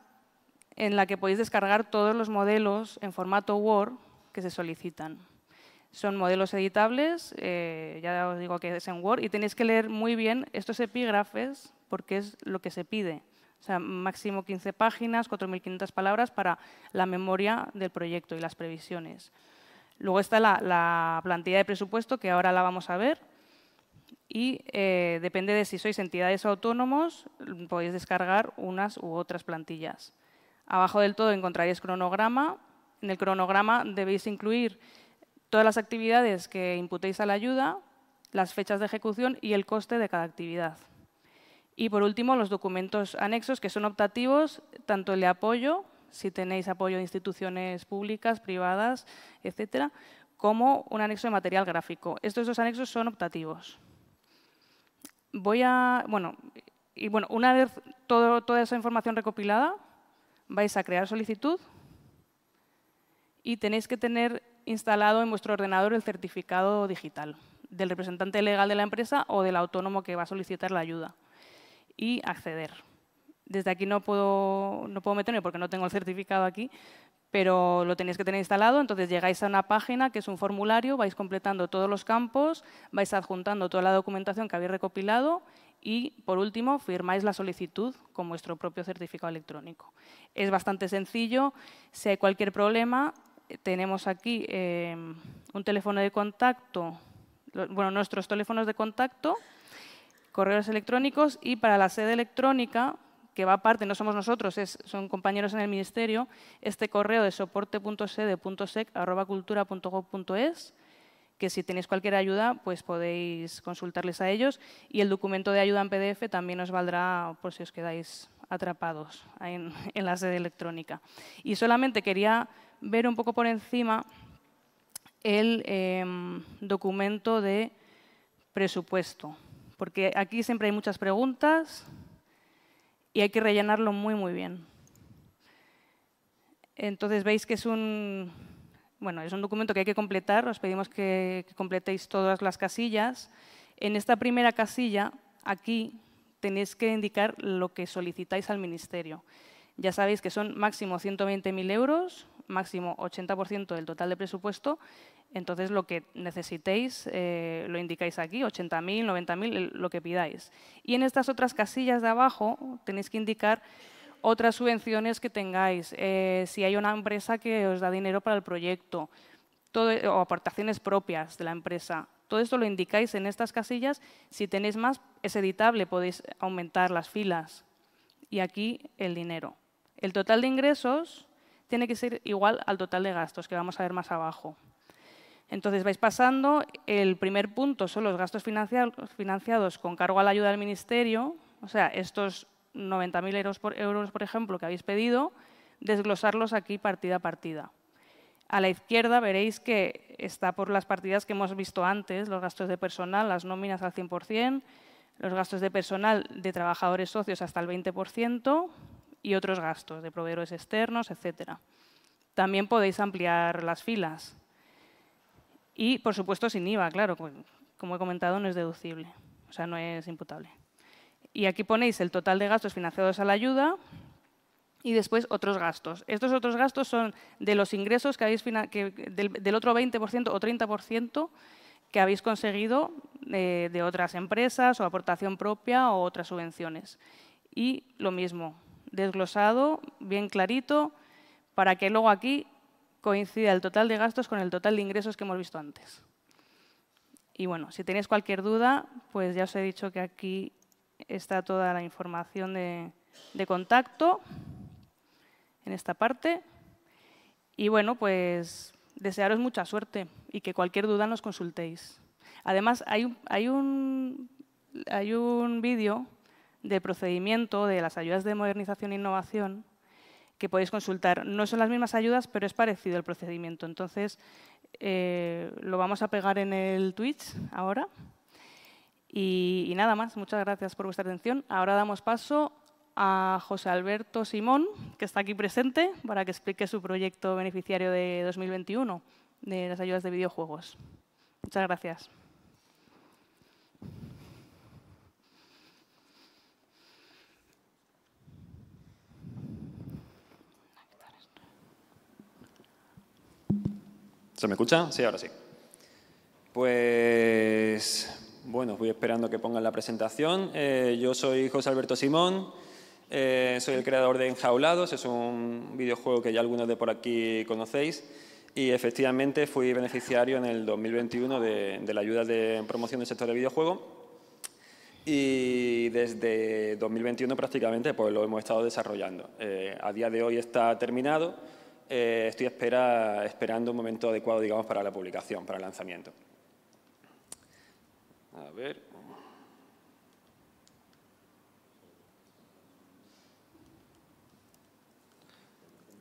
en la que podéis descargar todos los modelos en formato Word que se solicitan. Son modelos editables, ya os digo que es en Word, y tenéis que leer muy bien estos epígrafes porque es lo que se pide. O sea, máximo 15 páginas, 4.500 palabras para la memoria del proyecto y las previsiones. Luego está la plantilla de presupuesto, que ahora la vamos a ver. Y depende de si sois entidades o autónomos, podéis descargar unas u otras plantillas. Abajo del todo encontraréis cronograma. En el cronograma debéis incluir todas las actividades que imputéis a la ayuda, las fechas de ejecución y el coste de cada actividad. Y, por último, los documentos anexos, que son optativos, tanto el de apoyo, si tenéis apoyo de instituciones públicas, privadas, etcétera, como un anexo de material gráfico. Estos dos anexos son optativos. Una vez toda esa información recopilada, vais a crear solicitud y tenéis que tener instalado en vuestro ordenador el certificado digital del representante legal de la empresa o del autónomo que va a solicitar la ayuda. Y acceder. Desde aquí no puedo meterme porque no tengo el certificado aquí, pero lo tenéis que tener instalado. Entonces llegáis a una página que es un formulario, vais completando todos los campos, vais adjuntando toda la documentación que habéis recopilado y, por último, firmáis la solicitud con vuestro propio certificado electrónico. Es bastante sencillo. Si hay cualquier problema, tenemos aquí un teléfono de contacto, nuestros teléfonos de contacto, correos electrónicos y para la sede electrónica, que va aparte, no somos nosotros, son compañeros en el Ministerio, este correo de soporte.sede.sec@cultura.gov.es, que si tenéis cualquier ayuda, pues podéis consultarles a ellos. Y el documento de ayuda en PDF también os valdrá por si os quedáis atrapados en la sede electrónica. Y solamente quería ver un poco por encima el documento de presupuesto. Porque aquí siempre hay muchas preguntas y hay que rellenarlo muy, muy bien. Entonces, veis que es Bueno, es un documento que hay que completar, os pedimos que completéis todas las casillas. En esta primera casilla, aquí, tenéis que indicar lo que solicitáis al Ministerio. Ya sabéis que son máximo 120.000 euros, máximo 80% del total de presupuesto, entonces lo que necesitéis lo indicáis aquí, 80.000, 90.000, lo que pidáis. Y en estas otras casillas de abajo tenéis que indicar otras subvenciones que tengáis, si hay una empresa que os da dinero para el proyecto, o aportaciones propias de la empresa. Todo esto lo indicáis en estas casillas. Si tenéis más, es editable, podéis aumentar las filas. Y aquí el dinero. El total de ingresos tiene que ser igual al total de gastos, que vamos a ver más abajo. Entonces vais pasando. El primer punto son los gastos financiados con cargo a la ayuda del Ministerio. O sea, estos 90.000 euros, por ejemplo, que habéis pedido, desglosarlos aquí partida a partida. A la izquierda veréis que está por las partidas que hemos visto antes, los gastos de personal, las nóminas al 100%, los gastos de personal de trabajadores socios hasta el 20% y otros gastos de proveedores externos, etc. También podéis ampliar las filas. Y, por supuesto, sin IVA, claro, como he comentado, no es deducible, o sea, no es imputable. Y aquí ponéis el total de gastos financiados a la ayuda. Y después otros gastos. Estos otros gastos son de los ingresos que habéis del otro 20% o 30% que habéis conseguido de otras empresas o aportación propia o otras subvenciones. Y lo mismo, desglosado, bien clarito, para que luego aquí coincida el total de gastos con el total de ingresos que hemos visto antes. Y bueno, si tenéis cualquier duda, pues ya os he dicho que aquí está toda la información de contacto en esta parte. Y bueno, pues desearos mucha suerte y que cualquier duda nos consultéis. Además, hay un vídeo del procedimiento de las ayudas de modernización e innovación que podéis consultar. No son las mismas ayudas, pero es parecido el procedimiento. Entonces, lo vamos a pegar en el Twitch ahora. Y nada más, muchas gracias por vuestra atención. Ahora damos paso a José Alberto Simón, que está aquí presente, para que explique su proyecto beneficiario de 2021 de las ayudas de videojuegos. Muchas gracias. ¿Se me escucha? Sí, ahora sí. Pues, bueno, voy esperando que pongan la presentación. Yo soy José Alberto Simón. Soy el creador de Enjaulados, es un videojuego que ya algunos de por aquí conocéis y efectivamente fui beneficiario en el 2021 de la ayuda de promoción del sector de videojuego y desde 2021 prácticamente pues, lo hemos estado desarrollando. A día de hoy está terminado, estoy esperando un momento adecuado digamos, para la publicación, para el lanzamiento. A ver.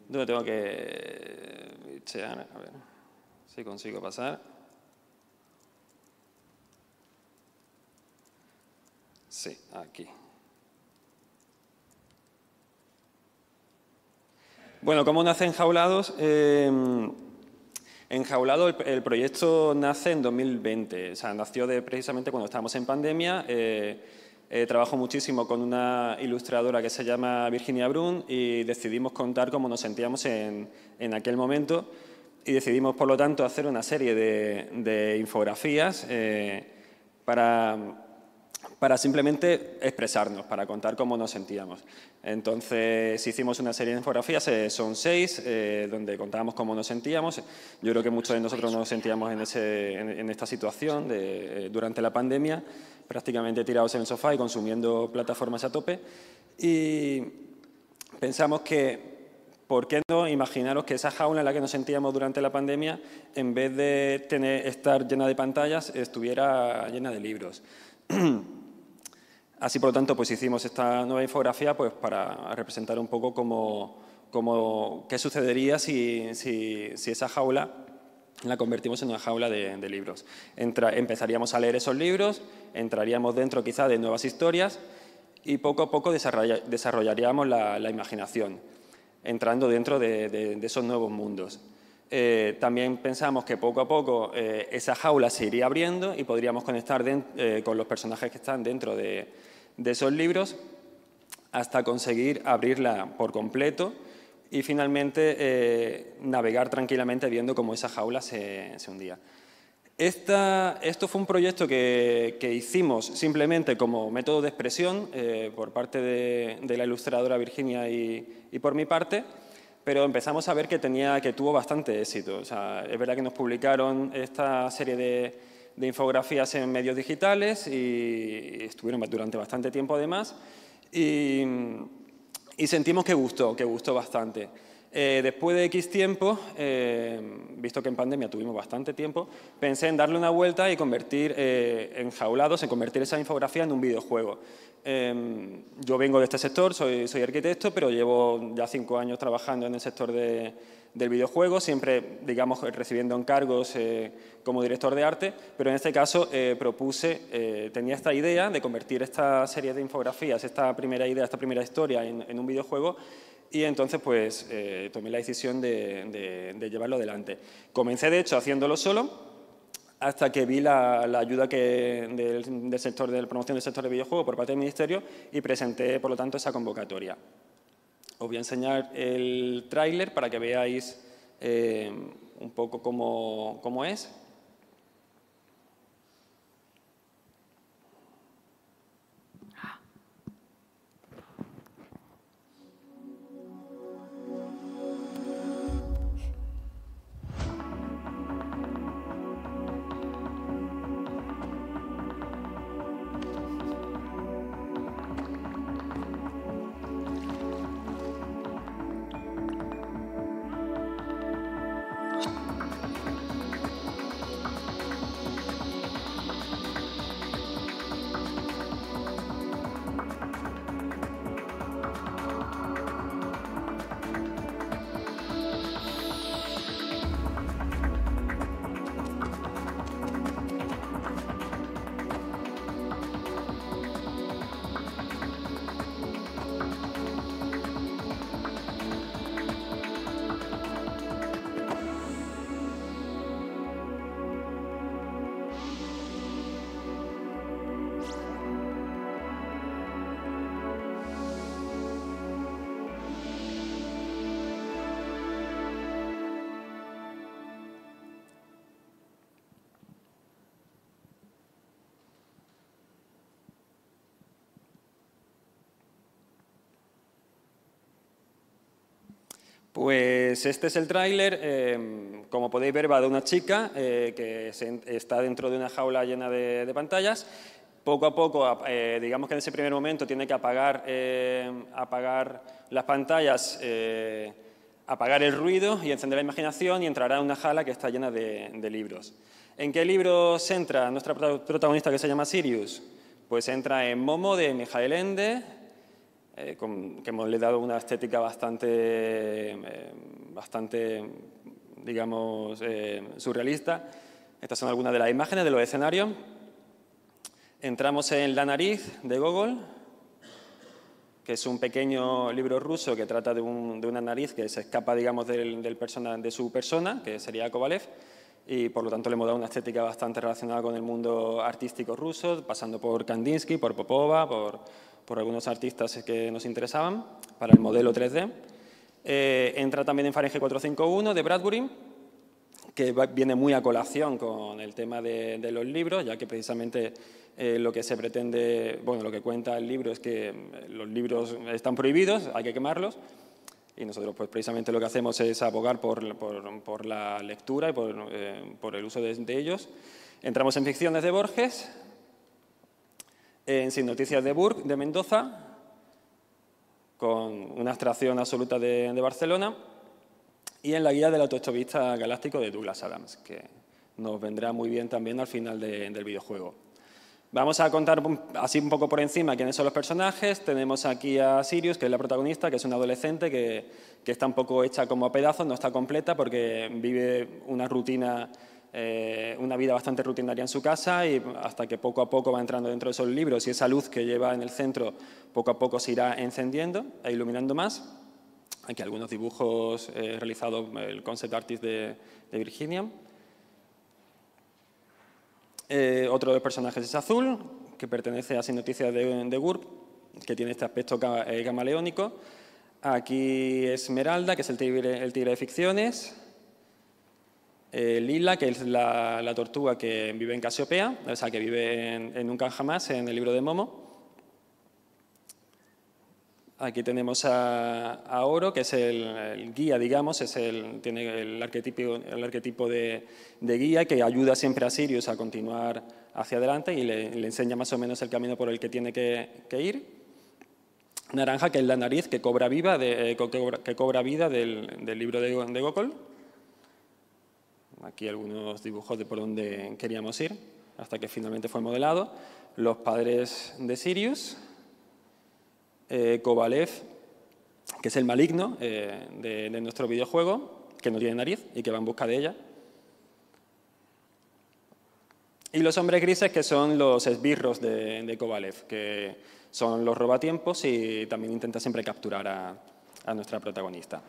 ¿Dónde tengo que...? A ver si consigo pasar. Sí, aquí. Bueno, ¿cómo nace Enjaulados? Enjaulados, el proyecto nace en 2020. O sea, nació precisamente cuando estábamos en pandemia. Trabajo muchísimo con una ilustradora que se llama Virginia Brun y decidimos contar cómo nos sentíamos en aquel momento y decidimos, por lo tanto, hacer una serie de infografías para simplemente expresarnos, para contar cómo nos sentíamos. Entonces, hicimos una serie de infografías, son 6, donde contábamos cómo nos sentíamos. Yo creo que muchos de nosotros nos sentíamos en esta situación durante la pandemia, prácticamente tirados en el sofá y consumiendo plataformas a tope. Y pensamos que, ¿por qué no imaginaros que esa jaula en la que nos sentíamos durante la pandemia, en vez de estar llena de pantallas, estuviera llena de libros? Así, por lo tanto, pues hicimos esta nueva infografía pues, para representar un poco qué sucedería si esa jaula la convertimos en una jaula de libros. Empezaríamos a leer esos libros, entraríamos dentro quizá de nuevas historias y poco a poco desarrollaríamos la imaginación, entrando dentro de esos nuevos mundos. También pensamos que poco a poco esa jaula se iría abriendo y podríamos conectar con los personajes que están dentro de esos libros hasta conseguir abrirla por completo y finalmente navegar tranquilamente viendo cómo esa jaula se hundía. Esto fue un proyecto que hicimos simplemente como método de expresión por parte de la ilustradora Virginia y por mi parte, pero empezamos a ver que tuvo bastante éxito. O sea, es verdad que nos publicaron esta serie de infografías en medios digitales y estuvieron durante bastante tiempo además y sentimos que gustó bastante. Después de X tiempo, visto que en pandemia tuvimos bastante tiempo, pensé en darle una vuelta y convertir Enjaulados, en convertir esa infografía en un videojuego. Yo vengo de este sector, soy arquitecto, pero llevo ya 5 años trabajando en el sector del videojuego, siempre, digamos, recibiendo encargos como director de arte, pero en este caso tenía esta idea de convertir esta serie de infografías, esta primera idea, esta primera historia en un videojuego. Y entonces, pues, tomé la decisión de llevarlo adelante. Comencé, de hecho, haciéndolo solo, hasta que vi la ayuda de la promoción del sector de videojuegos por parte del Ministerio y presenté, por lo tanto, esa convocatoria. Os voy a enseñar el tráiler para que veáis un poco cómo es. Pues este es el tráiler. Como podéis ver, va de una chica que está dentro de una jaula llena de pantallas. Poco a poco, digamos que en ese primer momento tiene que apagar las pantallas, apagar el ruido y encender la imaginación y entrará en una jaula que está llena de libros. ¿En qué libros entra nuestra protagonista que se llama Sirius? Pues entra en Momo de Michael Ende, que le he dado una estética bastante digamos, surrealista. Estas son algunas de las imágenes de los escenarios. Entramos en La nariz de Gogol, que es un pequeño libro ruso que trata de una nariz que se escapa, digamos, de su persona, que sería Kovalev, y por lo tanto le hemos dado una estética bastante relacionada con el mundo artístico ruso, pasando por Kandinsky, por Popova, por algunos artistas que nos interesaban para el modelo 3D. Entra también en Fahrenheit 451 de Bradbury, que viene muy a colación con el tema de los libros, ya que precisamente lo que se pretende, bueno, lo que cuenta el libro es que los libros están prohibidos, hay que quemarlos, y nosotros pues precisamente lo que hacemos es abogar por la lectura y por el uso de ellos. Entramos en Ficciones de Borges, en Sin noticias de Burg, de Mendoza, con una abstracción absoluta de Barcelona, y en La guía del autoestopista galáctico de Douglas Adams, que nos vendrá muy bien también al final del videojuego. Vamos a contar así un poco por encima quiénes son los personajes. Tenemos aquí a Sirius, que es la protagonista, que es una adolescente que está un poco hecha como a pedazos, no está completa porque vive una vida bastante rutinaria en su casa y hasta que poco a poco va entrando dentro de esos libros y esa luz que lleva en el centro poco a poco se irá encendiendo e iluminando más. Aquí algunos dibujos realizados, el concept artist de Virginia. Otro de los personajes es Azul, que pertenece a Sin Noticias de GURP, que tiene este aspecto camaleónico. Aquí Esmeralda, que es el tigre de Ficciones. Lila, que es la tortuga que vive en Casiopea, o sea, que vive en Nunca Jamás, en el libro de Momo. Aquí tenemos a Oro, que es el guía, digamos, tiene el arquetipo de guía que ayuda siempre a Sirius a continuar hacia adelante y le enseña más o menos el camino por el que tiene que ir. Naranja, que es la nariz que cobra vida del libro de Gogol. Aquí algunos dibujos de por donde queríamos ir, hasta que finalmente fue modelado. Los padres de Sirius. Kovalev, que es el maligno de nuestro videojuego, que no tiene nariz y que va en busca de ella. Y los hombres grises, que son los esbirros de Kovalev, que son los robatiempos y también intenta siempre capturar a nuestra protagonista.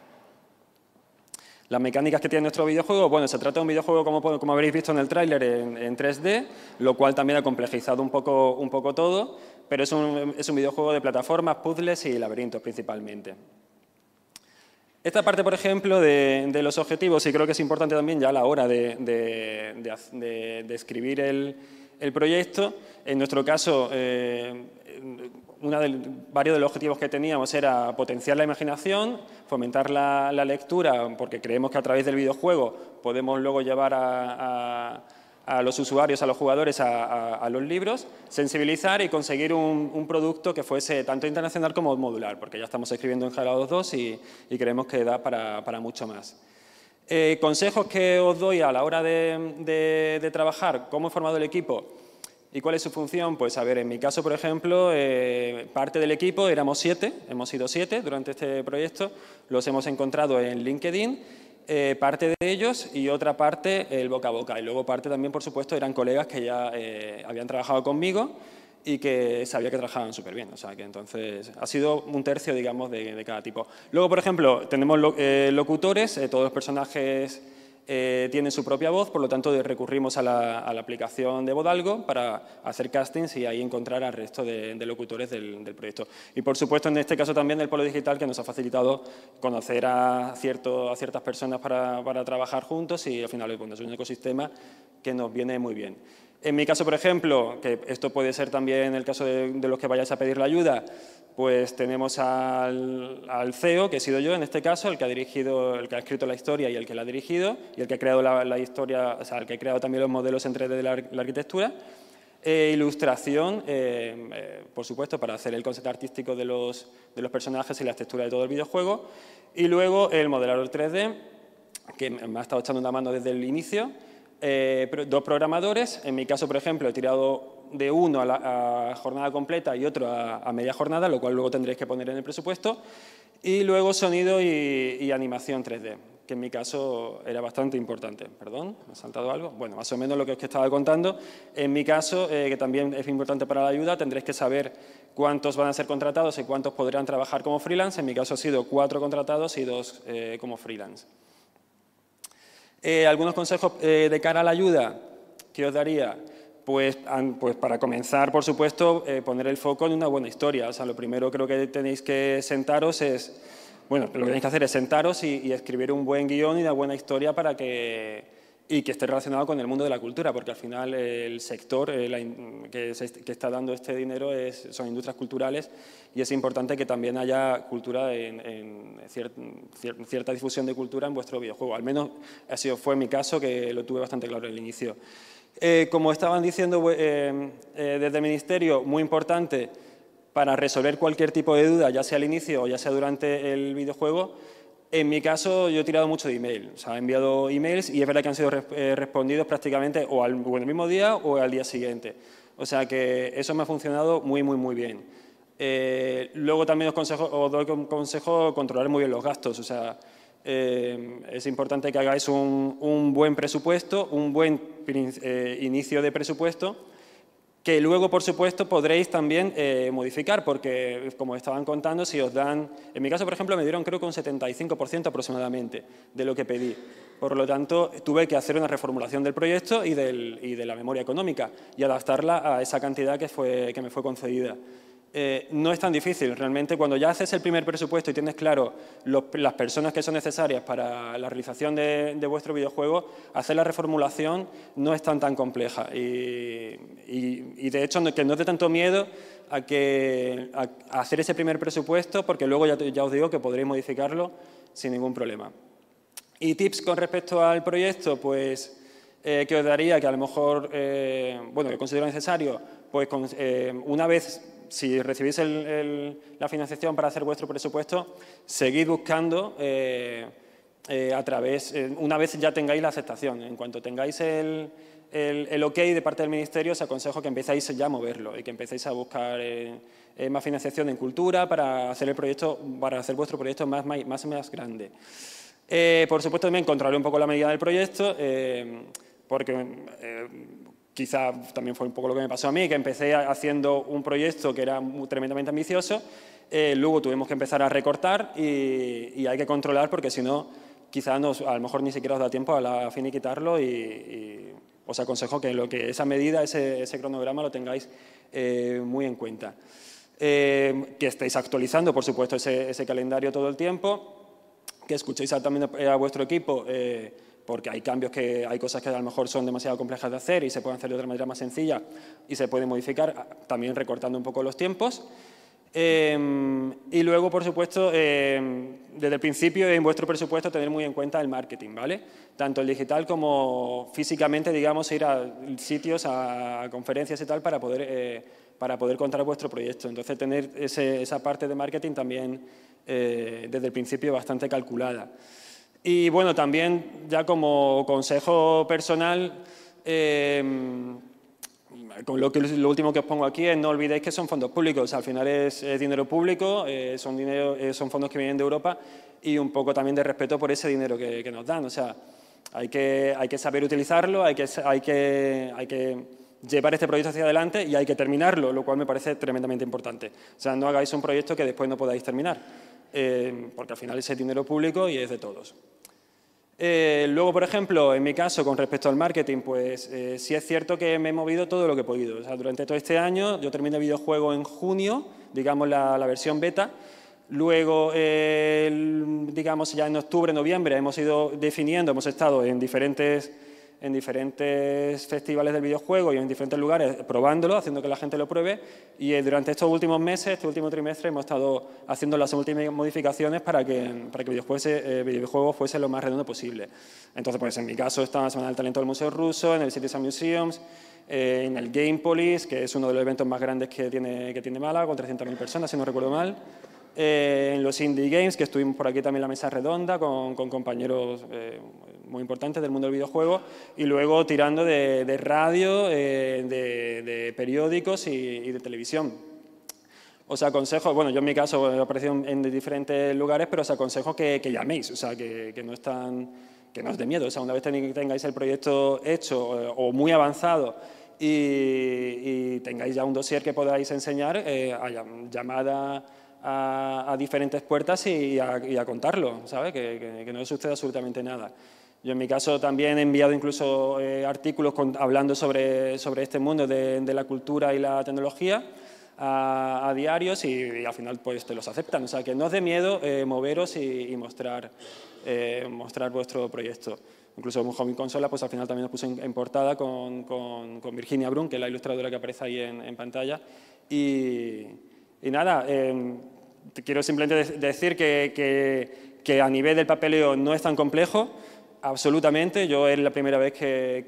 Las mecánicas que tiene nuestro videojuego, bueno, se trata de un videojuego, como habréis visto en el tráiler, en 3D, lo cual también ha complejizado un poco todo, pero es un videojuego de plataformas, puzzles y laberintos principalmente. Esta parte, por ejemplo, de los objetivos, y creo que es importante también ya a la hora de escribir el proyecto. En nuestro caso, varios de los objetivos que teníamos era potenciar la imaginación, fomentar la lectura, porque creemos que a través del videojuego podemos luego llevar a los usuarios, a los jugadores, a los libros, sensibilizar y conseguir un producto que fuese tanto internacional como modular, porque ya estamos escribiendo Enjaulados 2 y creemos que da para mucho más. Consejos que os doy a la hora de trabajar, cómo he formado el equipo y cuál es su función. Pues a ver, en mi caso, por ejemplo, parte del equipo éramos 7, hemos sido 7 durante este proyecto, los hemos encontrado en LinkedIn. Parte de ellos y otra parte el boca a boca. Y luego parte también, por supuesto, eran colegas que ya habían trabajado conmigo y que sabía que trabajaban súper bien. O sea, que entonces ha sido un tercio, digamos, de cada tipo. Luego, por ejemplo, tenemos locutores, todos los personajes tienen su propia voz, por lo tanto recurrimos a la aplicación de Vodalgo para hacer castings y ahí encontrar al resto de locutores del proyecto. Y por supuesto, en este caso también del Polo Digital, que nos ha facilitado conocer a ciertas personas para trabajar juntos y al final, bueno, es un ecosistema que nos viene muy bien. En mi caso, por ejemplo, que esto puede ser también el caso de los que vayáis a pedir la ayuda, pues tenemos al CEO, que he sido yo en este caso, el que ha escrito la historia y el que la ha dirigido, y el que ha creado la historia, o sea, el que ha creado también los modelos en 3D de la arquitectura. Ilustración, por supuesto, para hacer el concepto artístico de los personajes y las texturas de todo el videojuego. Y luego el modelador 3D, que me ha estado echando una mano desde el inicio. Dos programadores, en mi caso, por ejemplo, he tirado de uno a jornada completa y otro a media jornada, lo cual luego tendréis que poner en el presupuesto. Y luego sonido y animación 3D, que en mi caso era bastante importante. Perdón, ¿me ha saltado algo? Bueno, más o menos lo que os estaba contando. En mi caso, que también es importante para la ayuda, tendréis que saber cuántos van a ser contratados y cuántos podrán trabajar como freelance. En mi caso ha sido 4 contratados y 2 como freelance. Algunos consejos de cara a la ayuda que os daría, pues para comenzar, por supuesto, poner el foco en una buena historia. O sea, lo primero creo que tenéis que sentaros es, bueno, lo que tenéis que hacer es sentaros y escribir un buen guión y una buena historia para que esté relacionado con el mundo de la cultura, porque al final el sector que está dando este dinero son industrias culturales y es importante que también haya cultura en cierta difusión de cultura en vuestro videojuego. Al menos así fue mi caso, que lo tuve bastante claro en el inicio. Como estaban diciendo desde el Ministerio, muy importante para resolver cualquier tipo de duda, ya sea al inicio o ya sea durante el videojuego. En mi caso, yo he tirado mucho de email, o sea, he enviado emails y es verdad que han sido respondidos prácticamente o el mismo día o al día siguiente. O sea que eso me ha funcionado muy bien. Luego también os doy un consejo, controlar muy bien los gastos. O sea, es importante que hagáis un buen presupuesto, un buen inicio de presupuesto, que luego, por supuesto, podréis también modificar, porque, como estaban contando, si os dan... En mi caso, por ejemplo, me dieron creo que un 75% aproximadamente de lo que pedí. Por lo tanto, tuve que hacer una reformulación del proyecto y de la memoria económica y adaptarla a esa cantidad que me fue concedida. No es tan difícil, realmente, cuando ya haces el primer presupuesto y tienes claro las personas que son necesarias para la realización de vuestro videojuego, hacer la reformulación no es tan compleja y de hecho, que no dé tanto miedo a hacer ese primer presupuesto, porque luego ya os digo que podréis modificarlo sin ningún problema. Y tips con respecto al proyecto, pues, que os daría, que a lo mejor, bueno, que considero necesario, pues, una vez... Si recibís la financiación para hacer vuestro presupuesto, seguid buscando a través, una vez ya tengáis la aceptación. En cuanto tengáis el ok de parte del Ministerio, os aconsejo que empecéis ya a moverlo y que empecéis a buscar más financiación en cultura para hacer el proyecto, para hacer vuestro proyecto más grande. Por supuesto, también controlar un poco la medida del proyecto, porque... Quizá también fue un poco lo que me pasó a mí, que empecé haciendo un proyecto que era tremendamente ambicioso, luego tuvimos que empezar a recortar y hay que controlar, porque si no, quizá a lo mejor ni siquiera os da tiempo a finiquitarlo y os aconsejo que, esa medida, ese cronograma lo tengáis muy en cuenta. Que estéis actualizando, por supuesto, ese calendario todo el tiempo, que escuchéis también a vuestro equipo, porque hay cambios, hay cosas que a lo mejor son demasiado complejas de hacer y se pueden hacer de otra manera más sencilla y se pueden modificar, también recortando un poco los tiempos. Y luego, por supuesto, desde el principio en vuestro presupuesto tener muy en cuenta el marketing, ¿vale? Tanto el digital como físicamente, digamos, ir a sitios, a conferencias y tal para poder contar vuestro proyecto. Entonces, tener esa parte de marketing también desde el principio bastante calculada. Y bueno, también ya como consejo personal, con lo último que os pongo aquí es no olvidéis que son fondos públicos, al final es dinero público, son fondos que vienen de Europa y un poco también de respeto por ese dinero que nos dan. O sea, hay que saber utilizarlo, hay que llevar este proyecto hacia adelante y hay que terminarlo, lo cual me parece tremendamente importante. O sea, no hagáis un proyecto que después no podáis terminar. Porque al final es dinero público y es de todos. Luego, por ejemplo, en mi caso, con respecto al marketing, pues sí es cierto que me he movido todo lo que he podido. O sea, durante todo este año, yo terminé el videojuego en junio, digamos la versión beta. Luego, digamos, ya en octubre, noviembre, hemos ido definiendo, hemos estado en diferentes festivales del videojuego y en diferentes lugares probándolo, haciendo que la gente lo pruebe, y durante estos últimos meses, este último trimestre, hemos estado haciendo las últimas modificaciones para que el videojuego fuese lo más redondo posible. Entonces, pues en mi caso está en la Semana del Talento del Museo Ruso, en el Cities and Museums, en el Gamepolis, que es uno de los eventos más grandes que tiene Málaga, con 300.000 personas, si no recuerdo mal. En los Indie Games, que estuvimos por aquí también en la mesa redonda con compañeros muy importantes del mundo del videojuego, y luego tirando de radio, de periódicos y de televisión. Os aconsejo, bueno, yo en mi caso he aparecido en diferentes lugares, pero os aconsejo que llaméis, o sea, que no os dé miedo. O sea, una vez tengáis el proyecto hecho o muy avanzado, y tengáis ya un dossier que podáis enseñar, llamada a diferentes puertas y a contarlo, ¿sabes? Que no suceda absolutamente nada. Yo en mi caso también he enviado incluso artículos hablando sobre este mundo de la cultura y la tecnología a diarios y al final pues te los aceptan. O sea, que no os dé miedo moveros y mostrar vuestro proyecto. Incluso Home Consola pues al final también lo puse en portada con Virginia Brun, que es la ilustradora que aparece ahí en pantalla. Y nada, quiero simplemente decir que a nivel del papeleo no es tan complejo, absolutamente. Yo es la primera vez que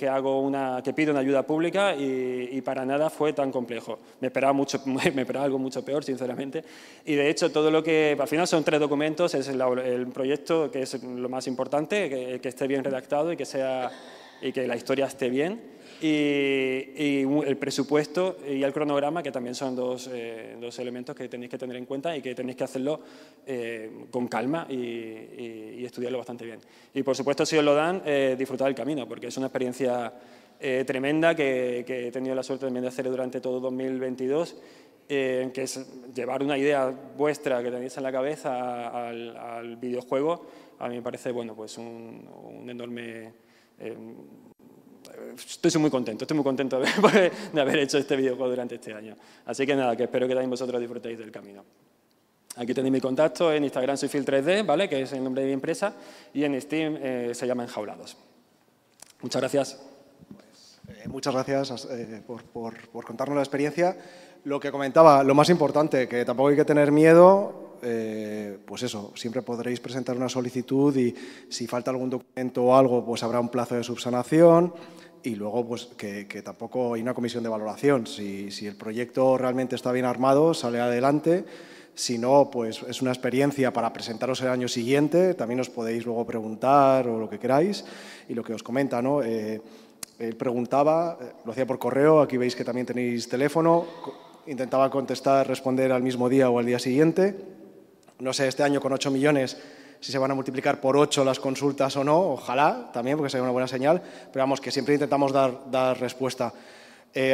pido una ayuda pública y para nada fue tan complejo. Me esperaba algo mucho peor, sinceramente. Y de hecho, todo lo que al final son tres documentos, es el proyecto, que es lo más importante, que esté bien redactado y que la historia esté bien. Y el presupuesto y el cronograma, que también son dos elementos que tenéis que tener en cuenta y que tenéis que hacerlo con calma y estudiarlo bastante bien. Y por supuesto, si os lo dan, disfrutad el camino, porque es una experiencia tremenda que he tenido la suerte también de hacer durante todo 2022, que es llevar una idea vuestra que tenéis en la cabeza al videojuego. A mí me parece, bueno, pues un enorme... estoy muy contento de haber hecho este videojuego durante este año. Así que nada, que espero que también vosotros disfrutéis del camino. Aquí tenéis mi contacto, en Instagram soy Phil3D, ¿vale?, que es el nombre de mi empresa, y en Steam se llama Enjaulados. Muchas gracias. Muchas gracias por contarnos la experiencia. Lo que comentaba, lo más importante, que tampoco hay que tener miedo, pues eso, siempre podréis presentar una solicitud y si falta algún documento o algo, pues habrá un plazo de subsanación y luego pues que tampoco hay una comisión de valoración. Si el proyecto realmente está bien armado, sale adelante. Si no, pues es una experiencia para presentaros el año siguiente. También os podéis luego preguntar o lo que queráis. Y lo que os comenta, ¿no? Él preguntaba, lo hacía por correo, aquí veis que también tenéis teléfono, intentaba contestar, responder al mismo día o al día siguiente. No sé, este año con 8 millones, si se van a multiplicar por 8 las consultas o no, ojalá también, porque sería una buena señal, pero vamos, que siempre intentamos dar respuesta.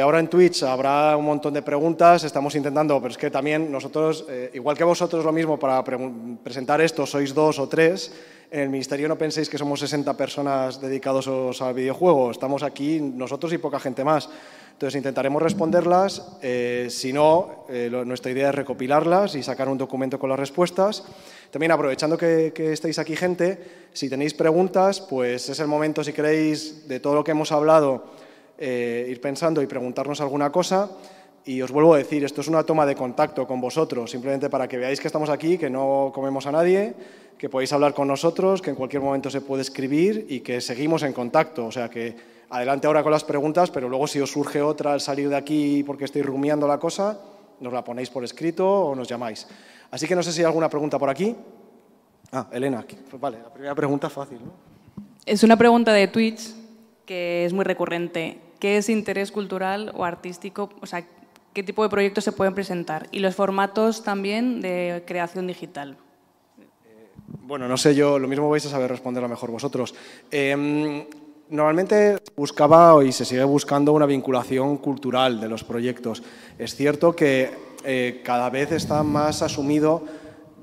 Ahora en Twitch habrá un montón de preguntas, estamos intentando, pero es que también nosotros, igual que vosotros lo mismo, para presentar esto sois 2 o 3, en el Ministerio no penséis que somos 60 personas dedicados al videojuego, estamos aquí nosotros y poca gente más. Entonces intentaremos responderlas, si no, nuestra idea es recopilarlas y sacar un documento con las respuestas. También aprovechando que estáis aquí gente, si tenéis preguntas, pues es el momento, si queréis, de todo lo que hemos hablado, ir pensando y preguntarnos alguna cosa. Y os vuelvo a decir, esto es una toma de contacto con vosotros, simplemente para que veáis que estamos aquí, que no comemos a nadie, que podéis hablar con nosotros, que en cualquier momento se puede escribir y que seguimos en contacto. O sea que adelante ahora con las preguntas, pero luego si os surge otra al salir de aquí porque estoy rumiando la cosa, nos la ponéis por escrito o nos llamáis. Así que no sé si hay alguna pregunta por aquí. Ah, Elena, aquí. Pues vale, la primera pregunta es fácil, ¿no? Es una pregunta de Twitch que es muy recurrente. ¿Qué es interés cultural o artístico? O sea, ¿qué tipo de proyectos se pueden presentar? Y los formatos también de creación digital. Bueno, no sé yo, lo mismo vais a saber responderlo mejor vosotros. Normalmente buscaba y se sigue buscando una vinculación cultural de los proyectos. Es cierto que cada vez está más asumido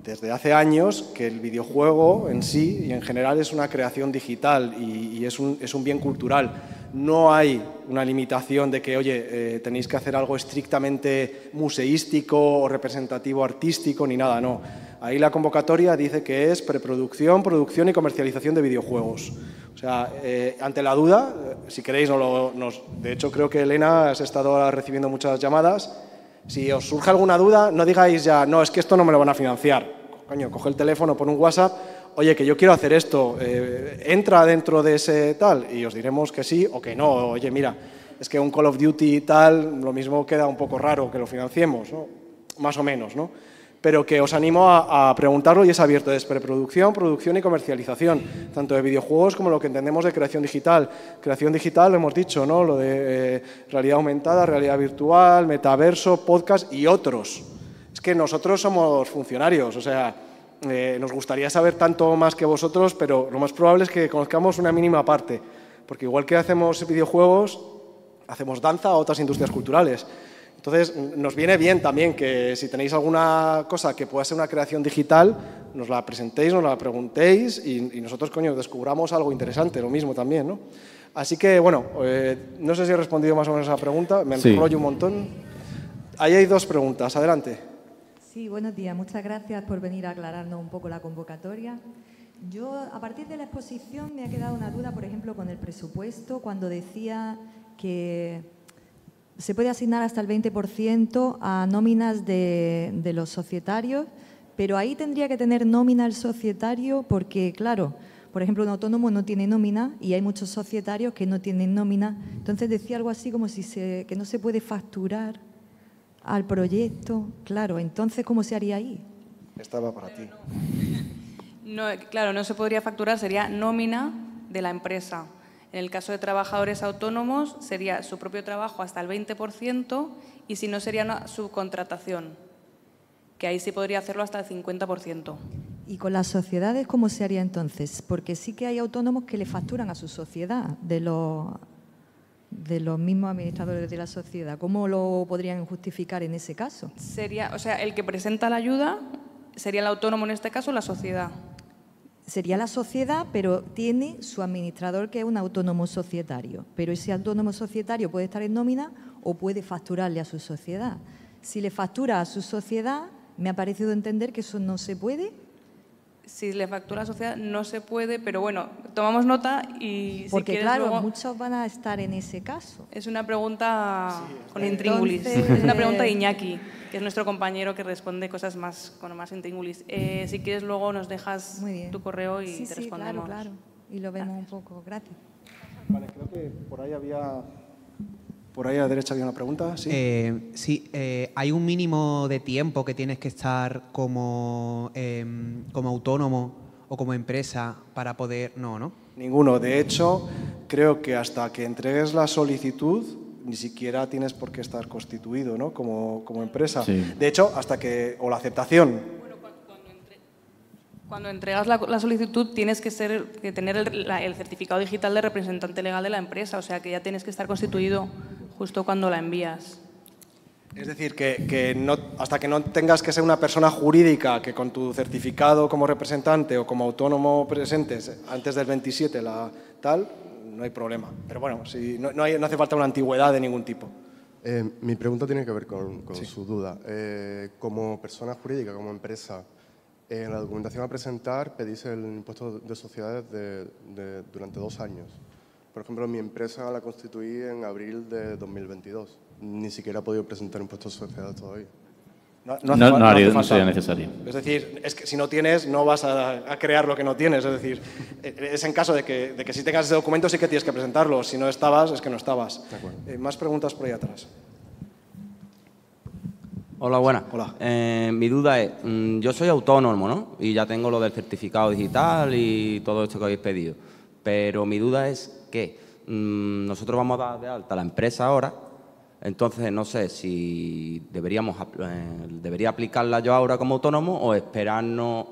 desde hace años que el videojuego en sí y en general es una creación digital y es un bien cultural. No hay una limitación de que, oye, tenéis que hacer algo estrictamente museístico o representativo artístico ni nada, no. Ahí la convocatoria dice que es preproducción, producción y comercialización de videojuegos. O sea, ante la duda, si queréis, de hecho creo que Elena has estado recibiendo muchas llamadas. Si os surge alguna duda, no digáis ya, no, es que esto no me lo van a financiar. Coño, coge el teléfono, pon un WhatsApp. Oye, que yo quiero hacer esto, ¿entra dentro de ese tal? Y os diremos que sí o que no. Oye, mira, es que un Call of Duty y tal, lo mismo queda un poco raro que lo financiemos, ¿no? Más o menos, ¿no? Pero que os animo a preguntarlo y es abierto, es preproducción, producción y comercialización, tanto de videojuegos como lo que entendemos de creación digital. Creación digital, lo hemos dicho, ¿no? Lo de realidad aumentada, realidad virtual, metaverso, podcast y otros. Es que nosotros somos funcionarios, o sea... nos gustaría saber tanto más que vosotros, pero lo más probable es que conozcamos una mínima parte, porque igual que hacemos videojuegos, hacemos danza a otras industrias culturales. Entonces, nos viene bien también que si tenéis alguna cosa que pueda ser una creación digital, nos la presentéis, nos la preguntéis y nosotros, coño, descubramos algo interesante, lo mismo también, ¿no? Así que, bueno, no sé si he respondido más o menos a esa pregunta, me enrollo un montón. Ahí hay 2 preguntas, adelante. Sí, buenos días. Muchas gracias por venir a aclararnos un poco la convocatoria. Yo, a partir de la exposición, me ha quedado una duda, por ejemplo, con el presupuesto, cuando decía que se puede asignar hasta el 20% a nóminas de los societarios, pero ahí tendría que tener nómina el societario porque, claro, por ejemplo, un autónomo no tiene nómina y hay muchos societarios que no tienen nómina. Entonces decía algo así como que no se puede facturar al proyecto, claro, entonces, ¿cómo se haría ahí? Estaba para ti. No, claro, no se podría facturar, sería nómina de la empresa. En el caso de trabajadores autónomos, sería su propio trabajo hasta el 20% y si no, sería una subcontratación, que ahí sí podría hacerlo hasta el 50%. ¿Y con las sociedades cómo se haría entonces? Porque sí que hay autónomos que le facturan a su sociedad de los... de los mismos administradores de la sociedad. ¿Cómo lo podrían justificar en ese caso? Sería, o sea, el que presenta la ayuda sería el autónomo en este caso, la sociedad. Sería la sociedad, pero tiene su administrador que es un autónomo societario. Pero ese autónomo societario puede estar en nómina o puede facturarle a su sociedad. Si le factura a su sociedad, me ha parecido entender que eso no se puede. Si le factura a la sociedad no se puede, pero bueno, tomamos nota y... Porque si quieres, claro, luego, muchos van a estar en ese caso. Es una pregunta con intríngulis. Es una pregunta de Iñaki, que es nuestro compañero que responde cosas más con más intríngulis. Si quieres luego nos dejas tu correo y sí, te respondemos. Sí, claro, claro. Y lo vemos un poco. Gracias. Vale, creo que por ahí había... Por ahí a la derecha había una pregunta. Sí, hay un mínimo de tiempo que tienes que estar como, como autónomo o como empresa para poder… No, ¿no? Ninguno. De hecho, creo que hasta que entregues la solicitud ni siquiera tienes por qué estar constituido, ¿no? como empresa. Sí. De hecho, hasta que… o la aceptación. Cuando entregas la solicitud tienes que tener el certificado digital de representante legal de la empresa, o sea que ya tienes que estar constituido justo cuando la envías. Es decir, que no, hasta que no tengas que ser una persona jurídica que con tu certificado como representante o como autónomo presentes antes del 27 la tal, no hay problema. Pero bueno, si, no hace falta una antigüedad de ningún tipo. Mi pregunta tiene que ver con su duda. Como persona jurídica, como empresa, en la documentación a presentar pedís el impuesto de sociedades durante 2 años. Por ejemplo, mi empresa la constituí en abril de 2022. Ni siquiera he podido presentar impuestos de sociedades todavía. No sería necesario. Es decir, es que si no tienes, no vas a crear lo que no tienes. Es decir, es en caso de que si tengas ese documento sí que tienes que presentarlo. Si no estabas, es que no estabas. De acuerdo. Más preguntas por ahí atrás. Hola, buenas. Hola. Mi duda es, yo soy autónomo, ¿no? Y ya tengo lo del certificado digital y todo esto que habéis pedido. Pero mi duda es que nosotros vamos a dar de alta la empresa ahora, entonces no sé si debería aplicarla yo ahora como autónomo o esperarnos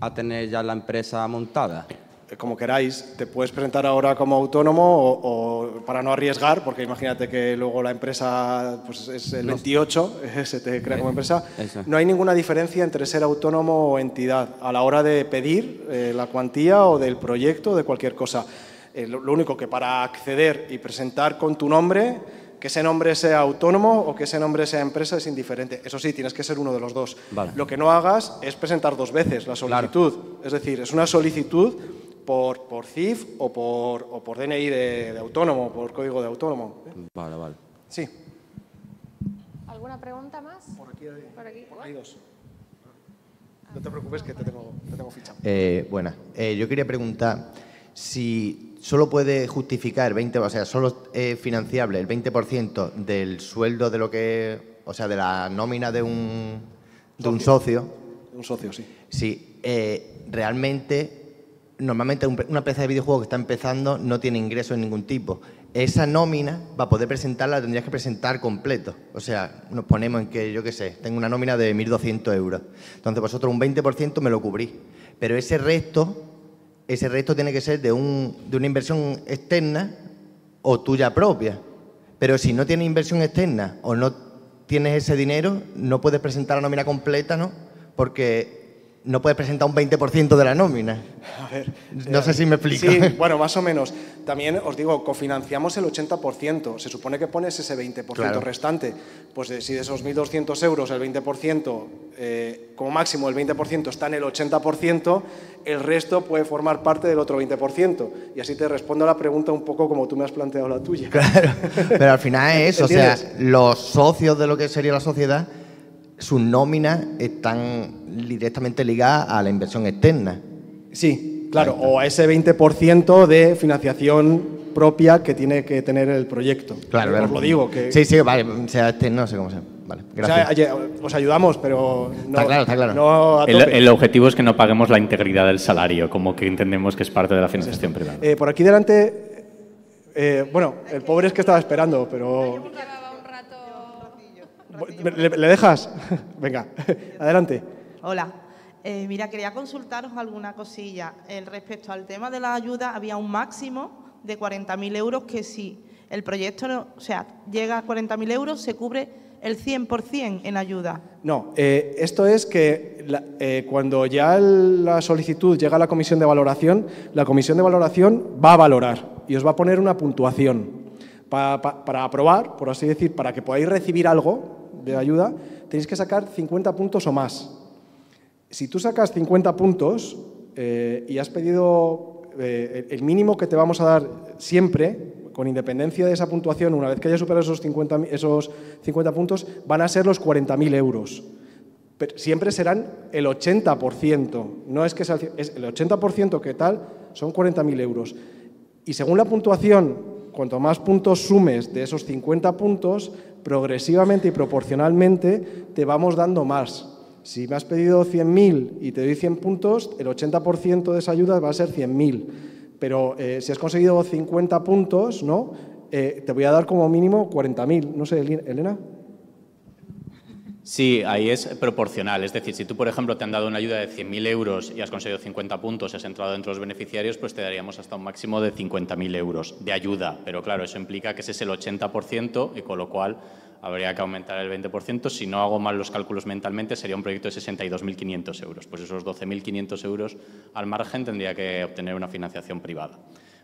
a tener ya la empresa montada. Como queráis, te puedes presentar ahora como autónomo o para no arriesgar, porque imagínate que luego la empresa pues es el 28, se te crea como empresa. No hay ninguna diferencia entre ser autónomo o entidad a la hora de pedir la cuantía o del proyecto o de cualquier cosa. Lo único que para acceder y presentar con tu nombre... Que ese nombre sea autónomo o que ese nombre sea empresa es indiferente. Eso sí, tienes que ser uno de los dos. Vale. Lo que no hagas es presentar 2 veces la solicitud. Claro. Es decir, es una solicitud por CIF o por DNI de autónomo, por código de autónomo. Vale, vale. Sí. ¿Alguna pregunta más? Por aquí hay, dos. No te preocupes que te tengo ficha. Buena. Yo quería preguntar si... Solo puede justificar el 20%, o sea, solo es financiable el 20% del sueldo de lo que, o sea, de la nómina de un socio. Un socio, sí. Sí, realmente, normalmente una empresa de videojuegos que está empezando no tiene ingresos de ningún tipo. Esa nómina, para poder presentarla, la tendrías que presentar completo. O sea, nos ponemos en que, yo qué sé, tengo una nómina de 1.200 euros. Entonces, vosotros un 20% me lo cubrís. Pero ese resto... Ese resto tiene que ser de una inversión externa o tuya propia. Pero si no tienes inversión externa o no tienes ese dinero, no puedes presentar la nómina completa, ¿no? Porque no puedes presentar un 20% de la nómina. A ver, no sé si me explico. Sí, bueno, más o menos. También os digo, cofinanciamos el 80%. Se supone que pones ese 20% claro. Restante. Pues si de esos 1.200 euros el 20%, como máximo el 20% está en el 80%, el resto puede formar parte del otro 20%. Y así te respondo a la pregunta un poco como tú me has planteado la tuya. Claro, pero al final es eso. O sea, los socios de lo que sería la sociedad, sus nóminas están directamente ligadas a la inversión externa. Sí, claro, o a ese 20% de financiación propia que tiene que tener el proyecto. Claro, os lo digo. Que... Sí, sí, vale, o sea, no sé cómo sea. Vale, gracias. O sea, os ayudamos, pero no, está claro, está claro. No el objetivo es que no paguemos la integridad del salario, como que entendemos que es parte de la financiación privada. Por aquí delante, bueno, el pobre es que estaba esperando, pero... ¿Le dejas? Venga, adelante. Hola. Mira, quería consultaros alguna cosilla. Respecto al tema de la ayuda, había un máximo de 40.000 euros que si El proyecto, llega a 40.000 euros, se cubre el 100% en ayuda. No, esto es que cuando ya la solicitud llega a la comisión de valoración va a valorar y os va a poner una puntuación. Para aprobar, por así decir, para que podáis recibir algo de ayuda, tenéis que sacar 50 puntos o más. Si tú sacas 50 puntos y has pedido el mínimo que te vamos a dar siempre, con independencia de esa puntuación, una vez que haya superado esos 50 puntos, van a ser los 40.000 euros. Pero siempre serán el 80%, no es que sea el 80% que tal, son 40.000 euros. Y según la puntuación, cuanto más puntos sumes de esos 50 puntos, progresivamente y proporcionalmente te vamos dando más. Si me has pedido 100.000 y te doy 100 puntos, el 80% de esa ayuda va a ser 100.000. Pero si has conseguido 50 puntos, ¿no? Te voy a dar como mínimo 40.000. No sé, Elena. Sí, ahí es proporcional. Es decir, si tú, por ejemplo, te han dado una ayuda de 100.000 euros y has conseguido 50 puntos y has entrado dentro de los beneficiarios, pues te daríamos hasta un máximo de 50.000 euros de ayuda. Pero claro, eso implica que ese es el 80% y con lo cual habría que aumentar el 20%. Si no hago mal los cálculos mentalmente, sería un proyecto de 62.500 euros. Pues esos 12.500 euros al margen tendría que obtener una financiación privada.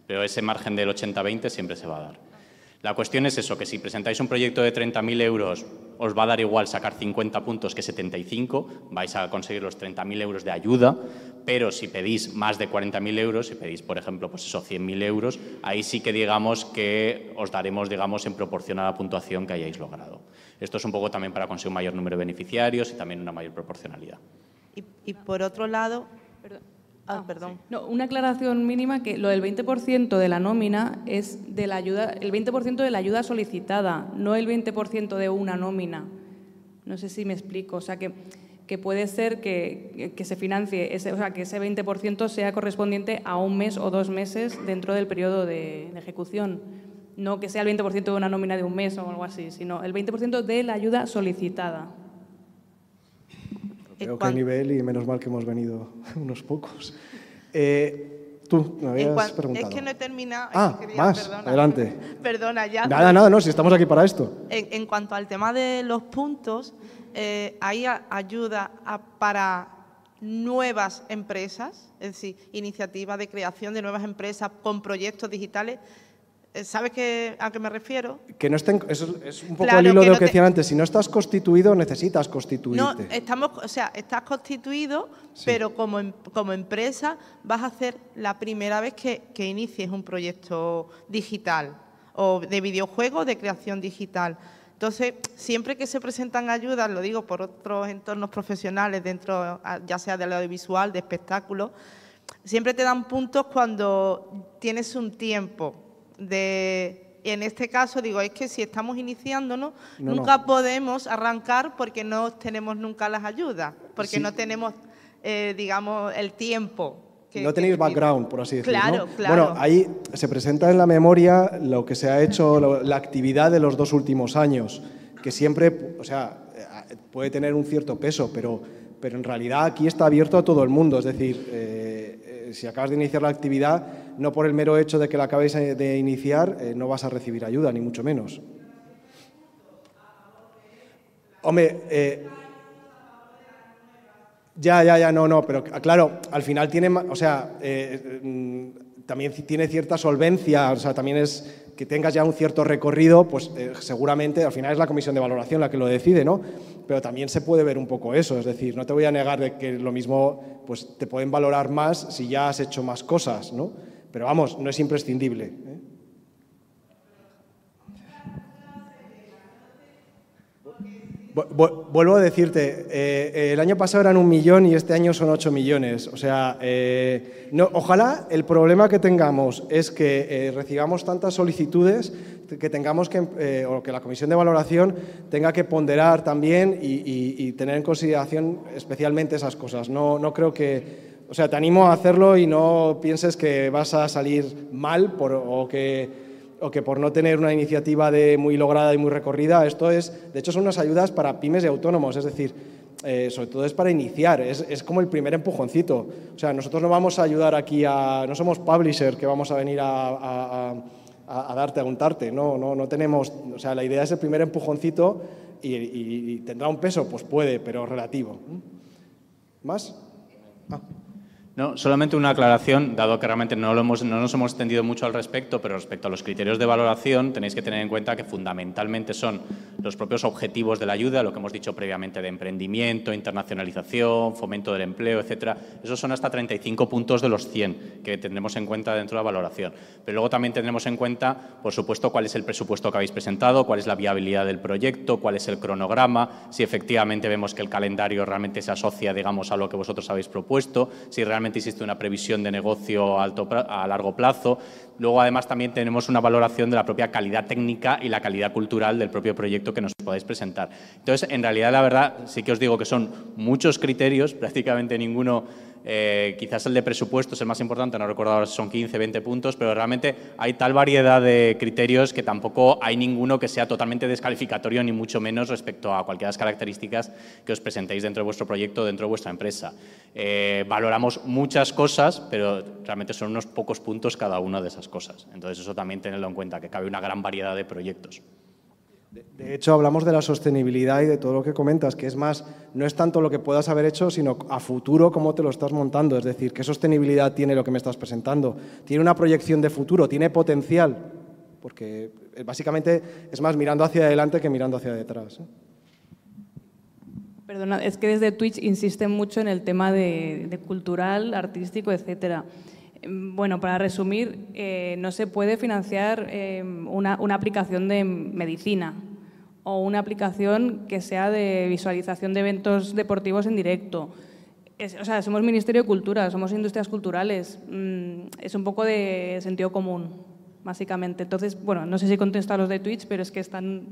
Pero ese margen del 80-20 siempre se va a dar. La cuestión es eso, que si presentáis un proyecto de 30.000 euros, os va a dar igual sacar 50 puntos que 75, vais a conseguir los 30.000 euros de ayuda, pero si pedís más de 40.000 euros, si pedís, por ejemplo, pues eso, 100.000 euros, ahí sí que digamos que os daremos, digamos, en proporción a la puntuación que hayáis logrado. Esto es un poco también para conseguir un mayor número de beneficiarios y también una mayor proporcionalidad. Y por otro lado… Perdón. Ah, perdón. No, una aclaración mínima, que lo del 20% de la nómina es de la ayuda, el 20% de la ayuda solicitada, no el 20% de una nómina. No sé si me explico, o sea, que puede ser que se financie, que ese 20% sea correspondiente a un mes o dos meses dentro del periodo de ejecución. No que sea el 20% de una nómina de un mes o algo así, sino el 20% de la ayuda solicitada. Creo que nivel y menos mal que hemos venido unos pocos. Tú me habías preguntado. Es que no he terminado. Perdona, adelante. Perdona, ya. Nada, no, si estamos aquí para esto. En cuanto al tema de los puntos, hay ayuda para nuevas empresas, es decir, iniciativas de creación de nuevas empresas con proyectos digitales. ¿Sabes a qué me refiero? Que no estén, eso es un poco el hilo de lo que decían antes. Si no estás constituido, necesitas constituirte. No, estás constituido, sí, pero como empresa vas a hacer la primera vez que inicies un proyecto digital o de videojuego de creación digital. Entonces, siempre que se presentan ayudas, lo digo por otros entornos profesionales, dentro ya sea del audiovisual, de espectáculos, siempre te dan puntos cuando tienes un tiempo. En este caso, digo, es que si estamos iniciándonos, nunca podemos arrancar porque no tenemos nunca las ayudas, porque sí, no tenemos, digamos, el tiempo. No tenéis background, por así decirlo. Claro, ¿no? Claro. Bueno, ahí se presenta en la memoria lo que se ha hecho, la actividad de los dos últimos años, que siempre, puede tener un cierto peso, pero en realidad aquí está abierto a todo el mundo, es decir… si acabas de iniciar la actividad, no por el mero hecho de que la acabéis de iniciar, no vas a recibir ayuda, ni mucho menos. Hombre, pero claro, al final tiene, también tiene cierta solvencia, también es que tengas ya un cierto recorrido, pues seguramente, al final es la comisión de valoración la que lo decide, ¿no? Pero también se puede ver un poco eso, es decir, no te voy a negar de que lo mismo pues te pueden valorar más si ya has hecho más cosas, ¿no? Pero vamos, no es imprescindible, ¿eh? Vuelvo a decirte, el año pasado eran 1 millón y este año son 8 millones. O sea, no, ojalá el problema que tengamos es que recibamos tantas solicitudes que tengamos que, o que la comisión de valoración tenga que ponderar también y tener en consideración especialmente esas cosas. No creo que… O sea, te animo a hacerlo y no pienses que vas a salir mal o que por no tener una iniciativa muy lograda y muy recorrida. Esto es, de hecho, son unas ayudas para pymes y autónomos, es decir, sobre todo es para iniciar, es como el primer empujoncito. O sea, nosotros no vamos a ayudar aquí no somos publisher que vamos a venir a darte, a untarte. No tenemos, o sea, la idea es el primer empujoncito y tendrá un peso, pues puede, pero relativo. ¿Más? Ah. No, solamente una aclaración, dado que realmente no nos hemos extendido mucho al respecto, pero respecto a los criterios de valoración tenéis que tener en cuenta que fundamentalmente son los propios objetivos de la ayuda, lo que hemos dicho previamente de emprendimiento, internacionalización, fomento del empleo, etcétera. Esos son hasta 35 puntos de los 100 que tendremos en cuenta dentro de la valoración. Pero luego también tendremos en cuenta, por supuesto, cuál es el presupuesto que habéis presentado, cuál es la viabilidad del proyecto, cuál es el cronograma, si efectivamente vemos que el calendario realmente se asocia, digamos, a lo que vosotros habéis propuesto, si realmente existe una previsión de negocio a largo plazo. Luego, además, también tenemos una valoración de la propia calidad técnica y la calidad cultural del propio proyecto que nos podáis presentar. Entonces, en realidad, la verdad, sí que os digo que son muchos criterios, prácticamente ninguno. Quizás el de presupuesto es el más importante, no recuerdo ahora si son 15, 20 puntos, pero realmente hay tal variedad de criterios que tampoco hay ninguno que sea totalmente descalificatorio, ni mucho menos respecto a cualquiera de las características que os presentéis dentro de vuestro proyecto, dentro de vuestra empresa. Valoramos muchas cosas, pero realmente son unos pocos puntos cada una de esas cosas. Entonces, eso también tenedlo en cuenta, que cabe una gran variedad de proyectos. De hecho, hablamos de la sostenibilidad y de todo lo que comentas, que es más, no es tanto lo que puedas haber hecho, sino a futuro cómo te lo estás montando. Es decir, ¿qué sostenibilidad tiene lo que me estás presentando? ¿Tiene una proyección de futuro? ¿Tiene potencial? Porque básicamente es más mirando hacia adelante que mirando hacia detrás. Perdona, es que desde Twitch insisten mucho en el tema de cultural, artístico, etcétera. Bueno, para resumir, no se puede financiar una aplicación de medicina o una aplicación que sea de visualización de eventos deportivos en directo. O sea, somos Ministerio de Cultura, somos industrias culturales. Es un poco de sentido común, básicamente. Entonces, bueno, no sé si contesto a los de Twitch, pero es que están...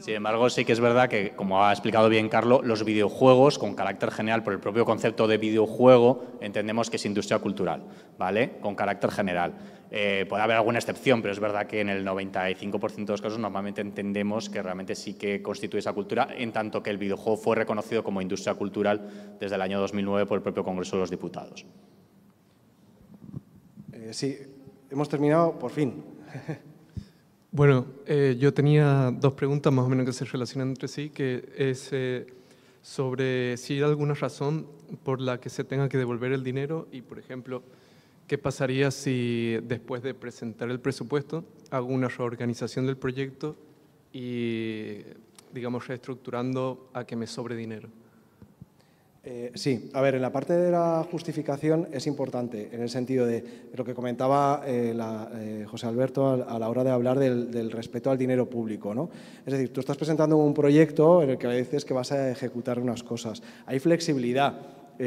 Sin embargo, sí que es verdad que, como ha explicado bien Carlos, los videojuegos, con carácter general, por el propio concepto de videojuego, entendemos que es industria cultural, ¿vale? Con carácter general. Puede haber alguna excepción, pero es verdad que en el 95% de los casos normalmente entendemos que realmente sí que constituye esa cultura, en tanto que el videojuego fue reconocido como industria cultural desde el año 2009 por el propio Congreso de los Diputados. Sí, hemos terminado, por fin. Bueno, yo tenía dos preguntas más o menos que se relacionan entre sí, que es sobre si hay alguna razón por la que se tenga que devolver el dinero y, por ejemplo, qué pasaría si después de presentar el presupuesto hago una reorganización del proyecto y, digamos, reestructurando a que me sobre dinero. Sí, a ver, en la parte de la justificación es importante, en el sentido de lo que comentaba José Alberto a la hora de hablar del respeto al dinero público, ¿no? Es decir, tú estás presentando un proyecto en el que le dices que vas a ejecutar unas cosas. Hay flexibilidad.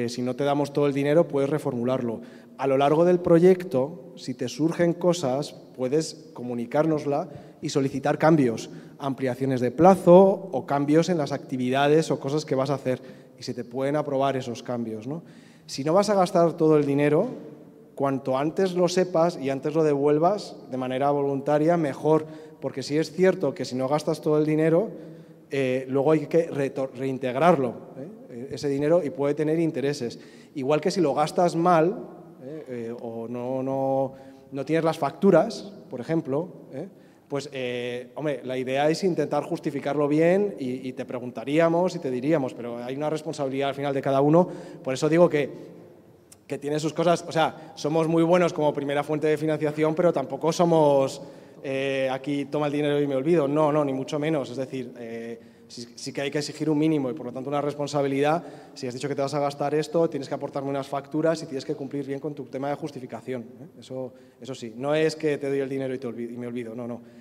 Si no te damos todo el dinero, puedes reformularlo. A lo largo del proyecto, si te surgen cosas, puedes comunicárnosla y solicitar cambios, ampliaciones de plazo o cambios en las actividades o cosas que vas a hacer, y se te pueden aprobar esos cambios, ¿no? Si no vas a gastar todo el dinero, cuanto antes lo sepas y antes lo devuelvas de manera voluntaria, mejor, porque sí es cierto que si no gastas todo el dinero, luego hay que reintegrarlo, ese dinero, y puede tener intereses. Igual que si lo gastas mal o no tienes las facturas, por ejemplo, pues, hombre, la idea es intentar justificarlo bien y te preguntaríamos y te diríamos, pero hay una responsabilidad al final de cada uno. Por eso digo que tiene sus cosas. O sea, somos muy buenos como primera fuente de financiación, pero tampoco somos aquí toma el dinero y me olvido. No, ni mucho menos. Es decir, sí que hay que exigir un mínimo y, por lo tanto, una responsabilidad. Si has dicho que te vas a gastar esto, tienes que aportarme unas facturas y tienes que cumplir bien con tu tema de justificación, ¿eh? Eso sí, no es que te doy el dinero y me olvido, no.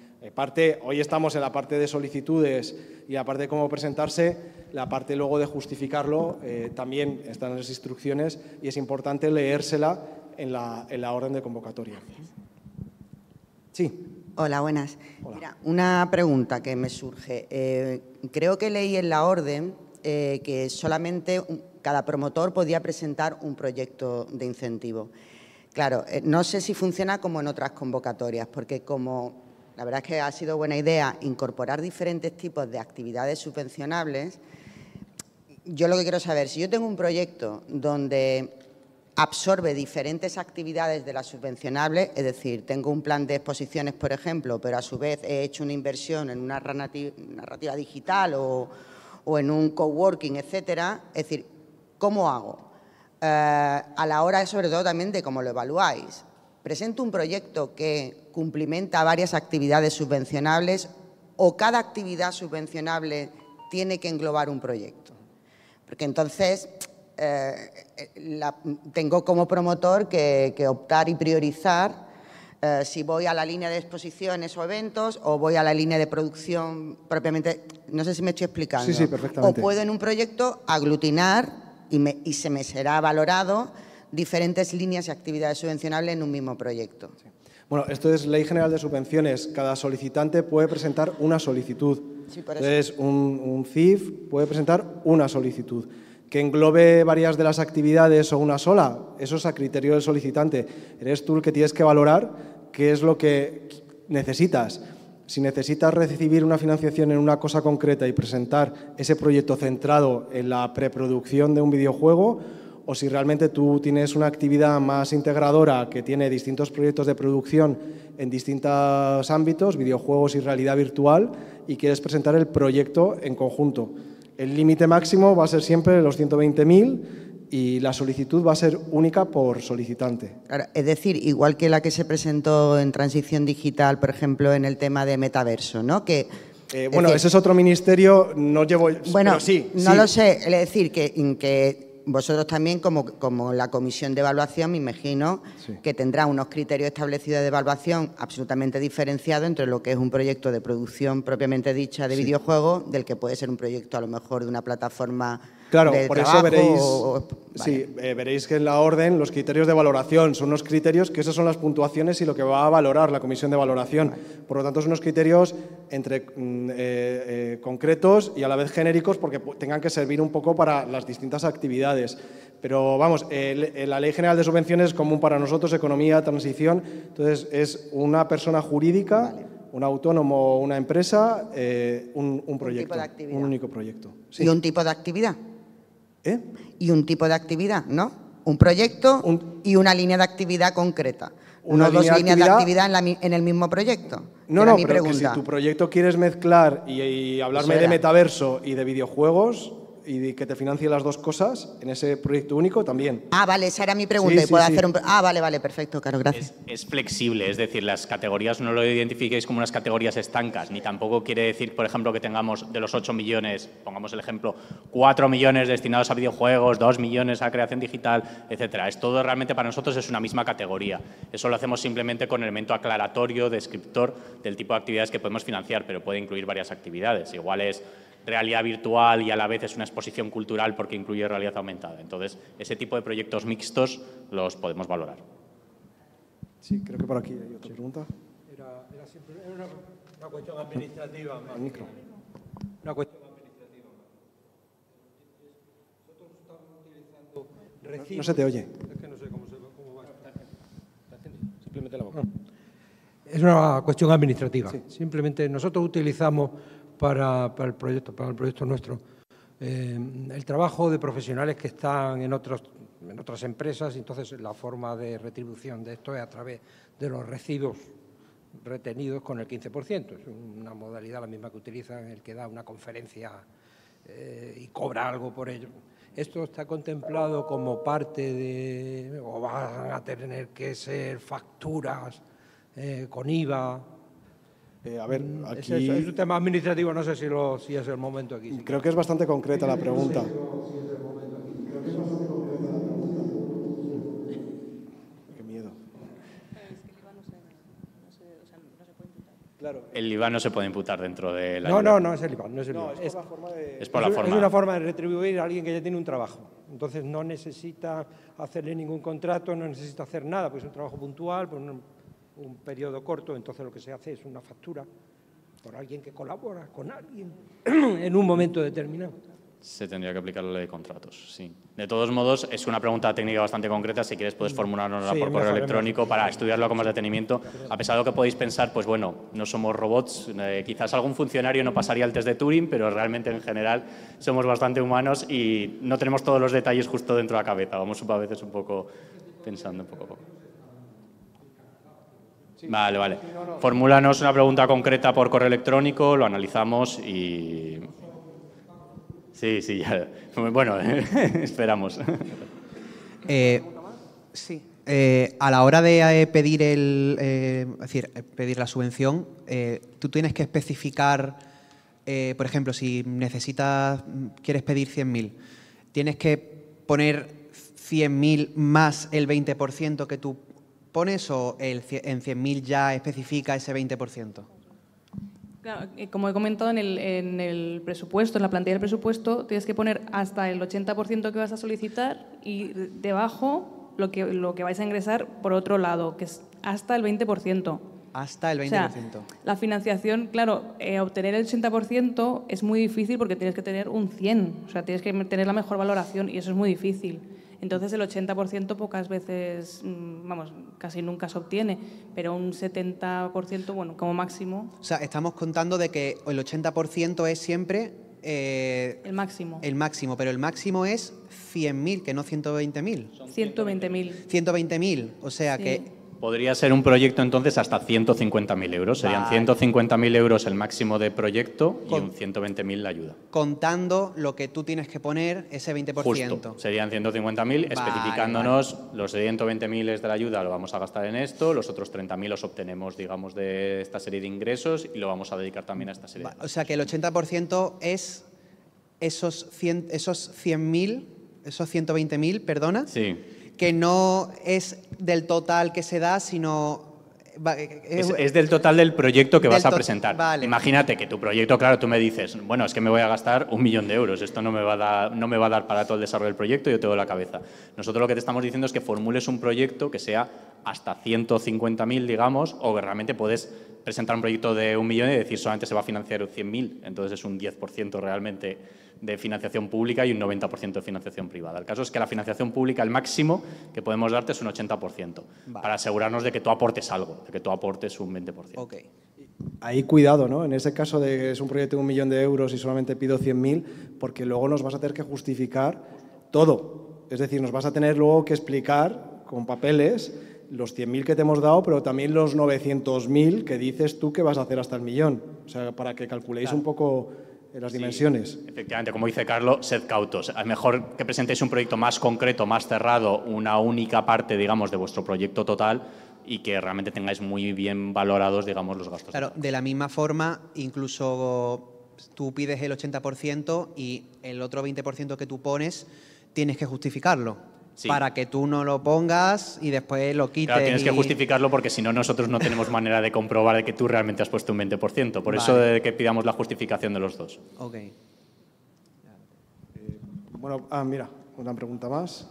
Hoy estamos en la parte de solicitudes y la parte de cómo presentarse, la parte luego de justificarlo, también están las instrucciones y es importante leérsela en la orden de convocatoria. Sí. Hola, buenas. Hola. Mira, una pregunta que me surge. Creo que leí en la orden que solamente cada promotor podía presentar un proyecto de incentivo. Claro, no sé si funciona como en otras convocatorias, porque como la verdad es que ha sido buena idea incorporar diferentes tipos de actividades subvencionables, yo lo que quiero saber, si yo tengo un proyecto donde absorbe diferentes actividades de las subvencionables, es decir, tengo un plan de exposiciones, por ejemplo, pero a su vez he hecho una inversión en una narrativa digital o en un coworking, etcétera. Es decir, ¿cómo hago? A la hora, sobre todo, también de cómo lo evaluáis. ¿Presento un proyecto que cumplimenta varias actividades subvencionables o cada actividad subvencionable tiene que englobar un proyecto? Porque entonces tengo como promotor que optar y priorizar si voy a la línea de exposiciones o eventos o voy a la línea de producción propiamente. No sé si me estoy explicando. Sí, sí, perfectamente. O puedo en un proyecto aglutinar y se me será valorado diferentes líneas y actividades subvencionables en un mismo proyecto. Sí. Bueno, esto es Ley General de Subvenciones. Cada solicitante puede presentar una solicitud. Sí, por eso. Entonces, un CIF puede presentar una solicitud. Que englobe varias de las actividades o una sola, eso es a criterio del solicitante. Eres tú el que tienes que valorar qué es lo que necesitas. Si necesitas recibir una financiación en una cosa concreta y presentar ese proyecto centrado en la preproducción de un videojuego, o si realmente tú tienes una actividad más integradora que tiene distintos proyectos de producción en distintos ámbitos, videojuegos y realidad virtual, y quieres presentar el proyecto en conjunto. El límite máximo va a ser siempre los 120.000 y la solicitud va a ser única por solicitante. Claro, es decir, igual que la que se presentó en Transición Digital, por ejemplo, en el tema de Metaverso, ¿no? Que, bueno, ese es otro ministerio, no llevo... Bueno, pero sí, no sí. Lo sé, es decir, que vosotros también, como la comisión de evaluación, me imagino sí. Que tendrá unos criterios establecidos de evaluación absolutamente diferenciados entre lo que es un proyecto de producción propiamente dicha de sí. Videojuego, del que puede ser un proyecto a lo mejor de una plataforma... Claro, por eso veréis, sí, veréis que en la orden los criterios de valoración son unos criterios que esas son las puntuaciones y lo que va a valorar la comisión de valoración. Vale. Por lo tanto, son unos criterios entre concretos y a la vez genéricos porque tengan que servir un poco para las distintas actividades. Pero vamos, la Ley General de Subvenciones es común para nosotros, economía, transición, entonces es una persona jurídica, vale. Un autónomo, una empresa, un proyecto, un único proyecto. Sí. ¿Y un tipo de actividad? ¿Eh? Y un tipo de actividad, ¿no? Un proyecto y una línea de actividad concreta. No dos líneas de actividad en el mismo proyecto. No, no, pero que si tu proyecto quieres mezclar y hablarme de metaverso y de videojuegos y de que te financie las dos cosas en ese proyecto único también. Ah, vale, esa era mi pregunta. Sí, sí, ¿puedo hacer un... Ah, vale, vale, perfecto, claro, gracias. Es flexible, es decir, las categorías no lo identifiquéis como unas categorías estancas, ni tampoco quiere decir, por ejemplo, que tengamos de los 8 millones, pongamos el ejemplo, 4 millones destinados a videojuegos, 2 millones a creación digital, etcétera. Es todo realmente para nosotros es una misma categoría. Eso lo hacemos simplemente con elemento aclaratorio, descriptor del tipo de actividades que podemos financiar, pero puede incluir varias actividades. Igual es realidad virtual y a la vez es una exposición cultural porque incluye realidad aumentada. Entonces, ese tipo de proyectos mixtos los podemos valorar. Sí, creo que por aquí hay otra pregunta. Era una cuestión administrativa. Al micro. Una cuestión administrativa. Nosotros estamos utilizando recibos. No se te oye. Es que no sé cómo va. Simplemente la boca. Es una cuestión administrativa. Sí. Simplemente nosotros utilizamos para el proyecto nuestro. El trabajo de profesionales que están en otras empresas, entonces la forma de retribución de esto es a través de los residuos retenidos con el 15%. Es una modalidad la misma que utilizan el que da una conferencia y cobra algo por ello. Esto está contemplado como parte de, o van a tener que ser facturas con IVA. A ver, aquí... es un tema administrativo, no sé si es el momento aquí. Sí. Creo que es bastante concreta la pregunta. Qué miedo. Claro. El IVA no se puede imputar dentro de la... No es el IVA. No es el IVA. No, es por la forma de... Es por la forma. Es una forma de retribuir a alguien que ya tiene un trabajo. Entonces no necesita hacerle ningún contrato, no necesita hacer nada, porque es un trabajo puntual, pues no... un periodo corto, entonces lo que se hace es una factura por alguien que colabora con alguien en un momento determinado. Se tendría que aplicar la ley de contratos, sí. De todos modos, es una pregunta técnica bastante concreta. Si quieres, puedes formulárnosla por correo electrónico para estudiarlo con más detenimiento. A pesar de lo que podéis pensar, pues bueno, no somos robots. Quizás algún funcionario no pasaría el test de Turing, pero realmente, en general, somos bastante humanos y no tenemos todos los detalles justo dentro de la cabeza. Vamos a veces un poco pensando poco a poco. Vale, vale. Formúlanos una pregunta concreta por correo electrónico, lo analizamos y... Sí, sí, ya. Bueno, esperamos. Sí. A la hora de pedir pedir la subvención, tú tienes que especificar, por ejemplo, si quieres pedir 100.000, tienes que poner 100.000 más el 20% que tú pones, o en 100.000 ya especifica ese 20%. Como he comentado, en el presupuesto, en la plantilla del presupuesto, tienes que poner hasta el 80% que vas a solicitar y debajo lo que vais a ingresar por otro lado, que es hasta el 20%. Hasta el 20%. O sea, la financiación, claro, obtener el 80% es muy difícil porque tienes que tener un 100%. O sea, tienes que tener la mejor valoración y eso es muy difícil. Entonces, el 80% pocas veces, vamos, casi nunca se obtiene, pero un 70%, bueno, como máximo. O sea, estamos contando de que el 80% es siempre… el máximo. El máximo, pero el máximo es 100.000, que no 120.000. 120.000. 120.000, o sea sí. Que… Podría ser un proyecto, entonces, hasta 150.000 euros. Serían 150.000 euros el máximo de proyecto y un 120.000 la ayuda. Contando lo que tú tienes que poner, ese 20%. Justo. Serían 150.000, especificándonos los 120.000 de la ayuda lo vamos a gastar en esto, los otros 30.000 los obtenemos, digamos, de esta serie de ingresos y lo vamos a dedicar también a esta serie de... O sea, que el 80% es esos 120.000, perdona. Sí. Que no es del total que se da, sino… Es del total del proyecto que vas a presentar. Vale. Imagínate que tu proyecto, claro, tú me dices, bueno, es que me voy a gastar 1.000.000 de euros, esto no me va a dar para todo el desarrollo del proyecto, yo te doy la cabeza. Nosotros lo que te estamos diciendo es que formules un proyecto que sea hasta 150.000, digamos, o que realmente puedes presentar un proyecto de 1.000.000 y decir solamente se va a financiar 100.000, entonces es un 10% realmente de financiación pública y un 90% de financiación privada. El caso es que la financiación pública, el máximo que podemos darte es un 80%, para asegurarnos de que tú aportes algo, de que tú aportes un 20%. Okay. Ahí cuidado, ¿no? En ese caso de que es un proyecto de 1.000.000 de euros y solamente pido 100.000, porque luego nos vas a tener que justificar todo. Es decir, nos vas a tener luego que explicar con papeles los 100.000 que te hemos dado, pero también los 900.000 que dices tú que vas a hacer hasta el millón. O sea, para que calculéis un poco las dimensiones. Sí, efectivamente, como dice Carlos, sed cautos. Es mejor que presentéis un proyecto más concreto, más cerrado, una única parte, digamos, de vuestro proyecto total y que realmente tengáis muy bien valorados, digamos, los gastos. Claro, de la misma forma, incluso tú pides el 80% y el otro 20% que tú pones tienes que justificarlo. Sí. Para que tú no lo pongas y después lo quites. Claro, tienes que justificarlo porque si no nosotros no tenemos manera de comprobar de que tú realmente has puesto un 20%. Por eso de que pidamos la justificación de los dos. Ok. Bueno, mira, una pregunta más.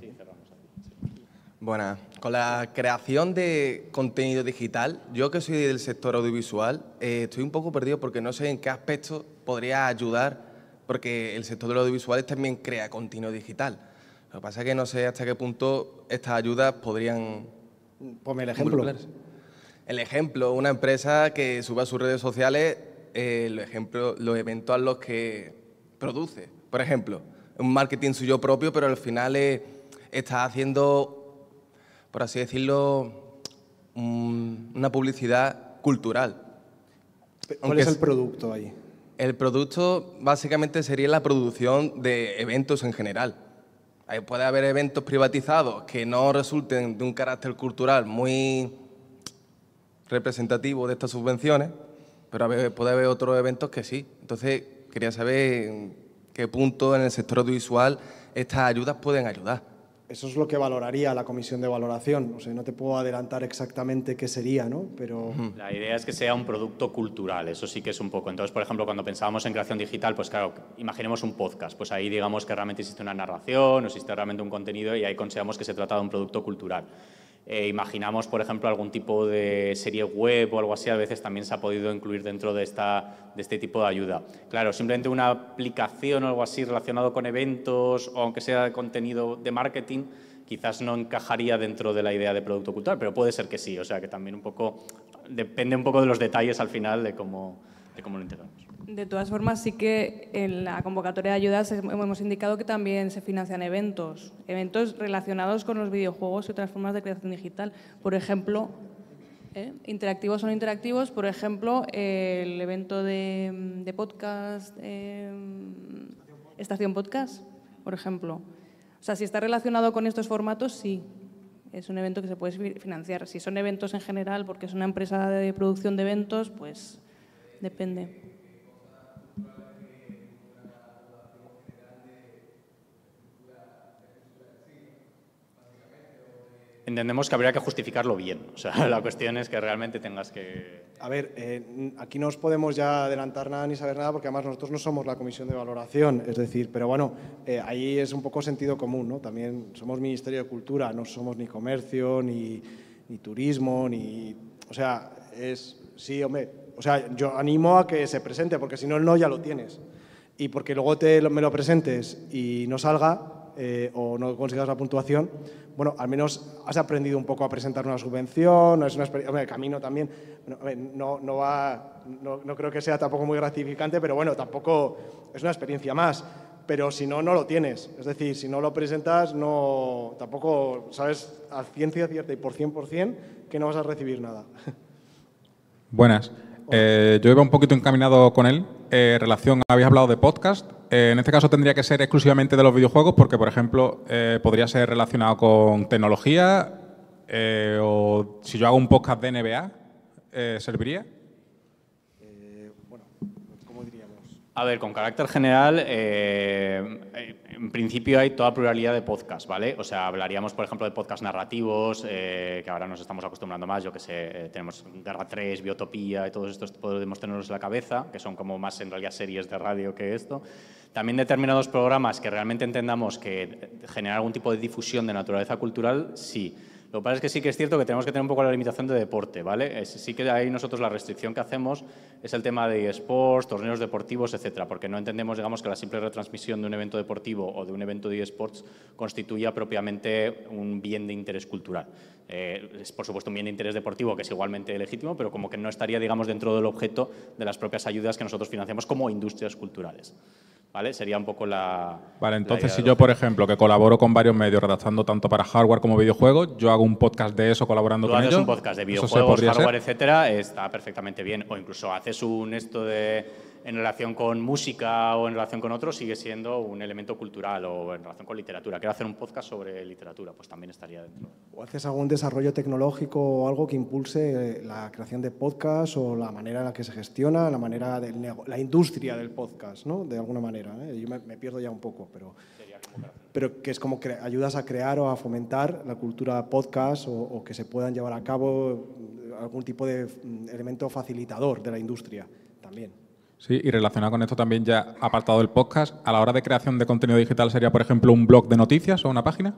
Sí, cerramos aquí. Sí. Bueno, con la creación de contenido digital, yo que soy del sector audiovisual, estoy un poco perdido porque no sé en qué aspecto podría ayudar, porque el sector de los audiovisuales también crea contenido digital. Lo que pasa es que no sé hasta qué punto estas ayudas podrían... Ponme el ejemplo. El ejemplo, una empresa que suba a sus redes sociales los eventos a los que produce. Por ejemplo, un marketing suyo propio, pero al final está haciendo, por así decirlo, una publicidad cultural. ¿Cuál es el producto ahí? El producto básicamente sería la producción de eventos en general. Ahí puede haber eventos privatizados que no resulten de un carácter cultural muy representativo de estas subvenciones, pero puede haber otros eventos que sí. Entonces, quería saber en qué punto en el sector audiovisual estas ayudas pueden ayudar. Eso es lo que valoraría la comisión de valoración. O sea, no te puedo adelantar exactamente qué sería, ¿no? Pero... La idea es que sea un producto cultural, eso sí que es un poco. Entonces, por ejemplo, cuando pensábamos en creación digital, pues claro, imaginemos un podcast. Pues ahí digamos que realmente existe una narración, existe realmente un contenido y ahí consideramos que se trata de un producto cultural. Imaginamos, por ejemplo, algún tipo de serie web o algo así, a veces también se ha podido incluir dentro de este tipo de ayuda. Claro, simplemente una aplicación o algo así relacionado con eventos o aunque sea de contenido de marketing, quizás no encajaría dentro de la idea de producto cultural, pero puede ser que sí, o sea que también un poco, depende un poco de los detalles al final de cómo lo integramos. De todas formas, sí que en la convocatoria de ayudas hemos indicado que también se financian eventos relacionados con los videojuegos y otras formas de creación digital. Por ejemplo, interactivos o no interactivos, por ejemplo, el evento de podcast, Estación Podcast, por ejemplo. O sea, si está relacionado con estos formatos, sí, es un evento que se puede financiar. Si son eventos en general, porque es una empresa de producción de eventos, pues depende. Entendemos que habría que justificarlo bien. O sea, la cuestión es que realmente tengas que... A ver, aquí no os podemos ya adelantar nada ni saber nada porque además nosotros no somos la comisión de valoración, es decir, pero bueno, ahí es un poco sentido común, ¿no? También somos Ministerio de Cultura, no somos ni comercio, ni turismo, ni... O sea, es... Sí, hombre, o sea, yo animo a que se presente porque si no el no ya lo tienes. Y porque luego me lo presentes y no salga... o no consigas la puntuación, bueno, al menos has aprendido un poco a presentar una subvención, es una experiencia, bueno, el camino también, no creo que sea tampoco muy gratificante, pero bueno, tampoco es una experiencia más, pero si no, no lo tienes, es decir, si no lo presentas, no, tampoco sabes a ciencia cierta y por 100% que no vas a recibir nada. Buenas. Yo iba un poquito encaminado con él, en relación, habéis hablado de podcast, en este caso tendría que ser exclusivamente de los videojuegos porque, por ejemplo, podría ser relacionado con tecnología o si yo hago un podcast de NBA, ¿serviría? Bueno, ¿cómo diríamos? A ver, con carácter general, en principio hay toda pluralidad de podcasts, ¿vale? O sea, hablaríamos, por ejemplo, de podcasts narrativos, que ahora nos estamos acostumbrando más, yo que sé, tenemos Guerra 3, Biotopía y todos estos podemos tenerlos en la cabeza, que son como más en realidad series de radio que esto. También determinados programas que realmente entendamos que generan algún tipo de difusión de naturaleza cultural, sí. Lo que pasa es que sí que es cierto que tenemos que tener un poco la limitación de deporte, ¿vale? Sí que ahí nosotros la restricción que hacemos es el tema de eSports, torneos deportivos, etcétera, porque no entendemos, digamos, que la simple retransmisión de un evento deportivo o de un evento de eSports constituya propiamente un bien de interés cultural. Es, por supuesto, un bien de interés deportivo que es igualmente legítimo, pero como que no estaría, digamos, dentro del objeto de las propias ayudas que nosotros financiamos como industrias culturales. ¿Vale? Sería un poco la... Vale, entonces si yo, por ejemplo, que colaboro con varios medios redactando tanto para hardware como videojuegos, yo hago un podcast de eso colaborando con ellos. Tú haces un podcast de videojuegos, hardware, etcétera, está perfectamente bien. O incluso haces un esto de... en relación con música o en relación con otro, sigue siendo un elemento cultural o en relación con literatura. Quiero hacer un podcast sobre literatura, pues también estaría dentro. ¿O haces algún desarrollo tecnológico o algo que impulse la creación de podcast o la manera en la que se gestiona, la manera del la industria del podcast, ¿no? De alguna manera, ¿eh? Yo me pierdo ya un poco, pero que es como que ayudas a crear o a fomentar la cultura podcast o que se puedan llevar a cabo algún tipo de elemento facilitador de la industria también. Sí, y relacionado con esto también ya apartado del podcast, a la hora de creación de contenido digital sería, por ejemplo, un blog de noticias o una página.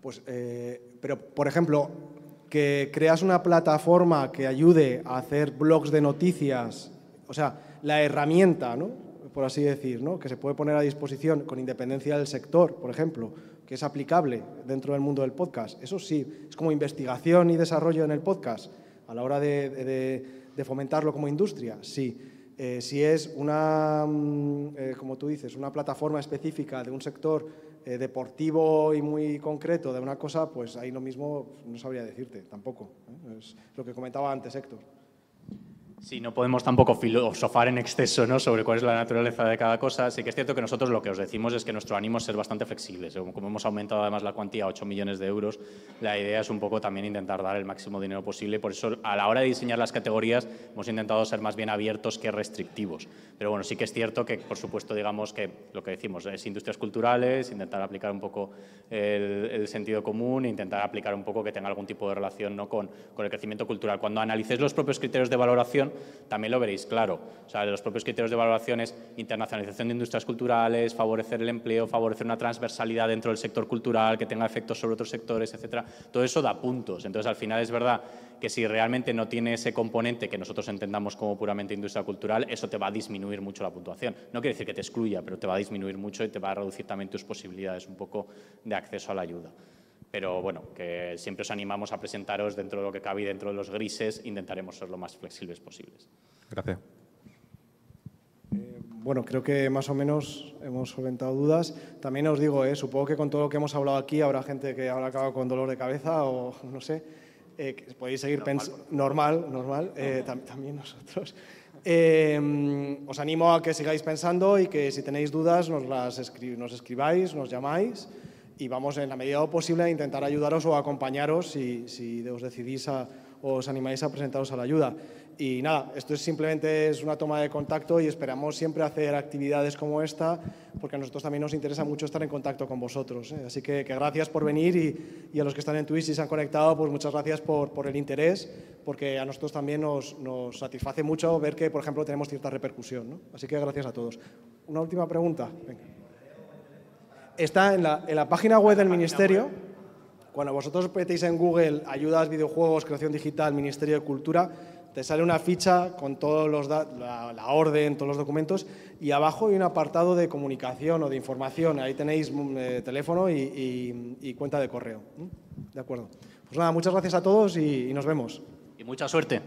Pues, pero por ejemplo, que creas una plataforma que ayude a hacer blogs de noticias, o sea, la herramienta, ¿no? Por así decir, ¿no? Que se puede poner a disposición con independencia del sector, por ejemplo, que es aplicable dentro del mundo del podcast. Eso sí, es como investigación y desarrollo en el podcast a la hora de fomentarlo como industria, sí. Si es una, como tú dices, una plataforma específica de un sector deportivo y muy concreto de una cosa, pues ahí lo mismo no sabría decirte tampoco, ¿eh? Es lo que comentaba antes Héctor. Sí, no podemos tampoco filosofar en exceso, ¿no? Sobre cuál es la naturaleza de cada cosa. Sí que es cierto que nosotros lo que os decimos es que nuestro ánimo es ser bastante flexibles. Como hemos aumentado además la cuantía a 8 millones de euros, la idea es un poco también intentar dar el máximo dinero posible. Por eso, a la hora de diseñar las categorías, hemos intentado ser más bien abiertos que restrictivos. Pero bueno, sí que es cierto que, por supuesto, digamos que lo que decimos es industrias culturales, intentar aplicar un poco el sentido común, intentar aplicar un poco que tenga algún tipo de relación, ¿no? con el crecimiento cultural. Cuando analices los propios criterios de valoración, valoración, también lo veréis, claro. O sea, los propios criterios de valoración es internacionalización de industrias culturales, favorecer el empleo, favorecer una transversalidad dentro del sector cultural que tenga efectos sobre otros sectores, etcétera. Todo eso da puntos. Entonces, al final es verdad que si realmente no tiene ese componente que nosotros entendamos como puramente industria cultural, eso te va a disminuir mucho la puntuación. No quiere decir que te excluya, pero te va a disminuir mucho y te va a reducir también tus posibilidades un poco de acceso a la ayuda. Pero bueno, que siempre os animamos a presentaros dentro de lo que cabe y dentro de los grises, intentaremos ser lo más flexibles posibles. Gracias. Bueno, creo que más o menos hemos solventado dudas. También os digo, supongo que con todo lo que hemos hablado aquí habrá gente que habrá acabado con dolor de cabeza o no sé. Que podéis seguir pensando. Normal. También nosotros. Os animo a que sigáis pensando y que si tenéis dudas nos escribáis, nos llamáis. Y vamos, en la medida de lo posible, a intentar ayudaros o acompañaros si os decidís o os animáis a presentaros a la ayuda. Y nada, esto es simplemente una toma de contacto y esperamos siempre hacer actividades como esta, porque a nosotros también nos interesa mucho estar en contacto con vosotros, ¿eh? Así que gracias por venir y a los que están en Twitch y se han conectado, pues muchas gracias por el interés, porque a nosotros también nos satisface mucho ver que, por ejemplo, tenemos cierta repercusión, ¿no? Así que gracias a todos. Una última pregunta. Venga. Está en la página web del Ministerio. Cuando vosotros metéis en Google ayudas, videojuegos, creación digital, Ministerio de Cultura, te sale una ficha con todos la orden, todos los documentos, y abajo hay un apartado de comunicación o de información. Ahí tenéis teléfono y cuenta de correo. ¿De acuerdo? Pues nada, muchas gracias a todos y nos vemos. Y mucha suerte.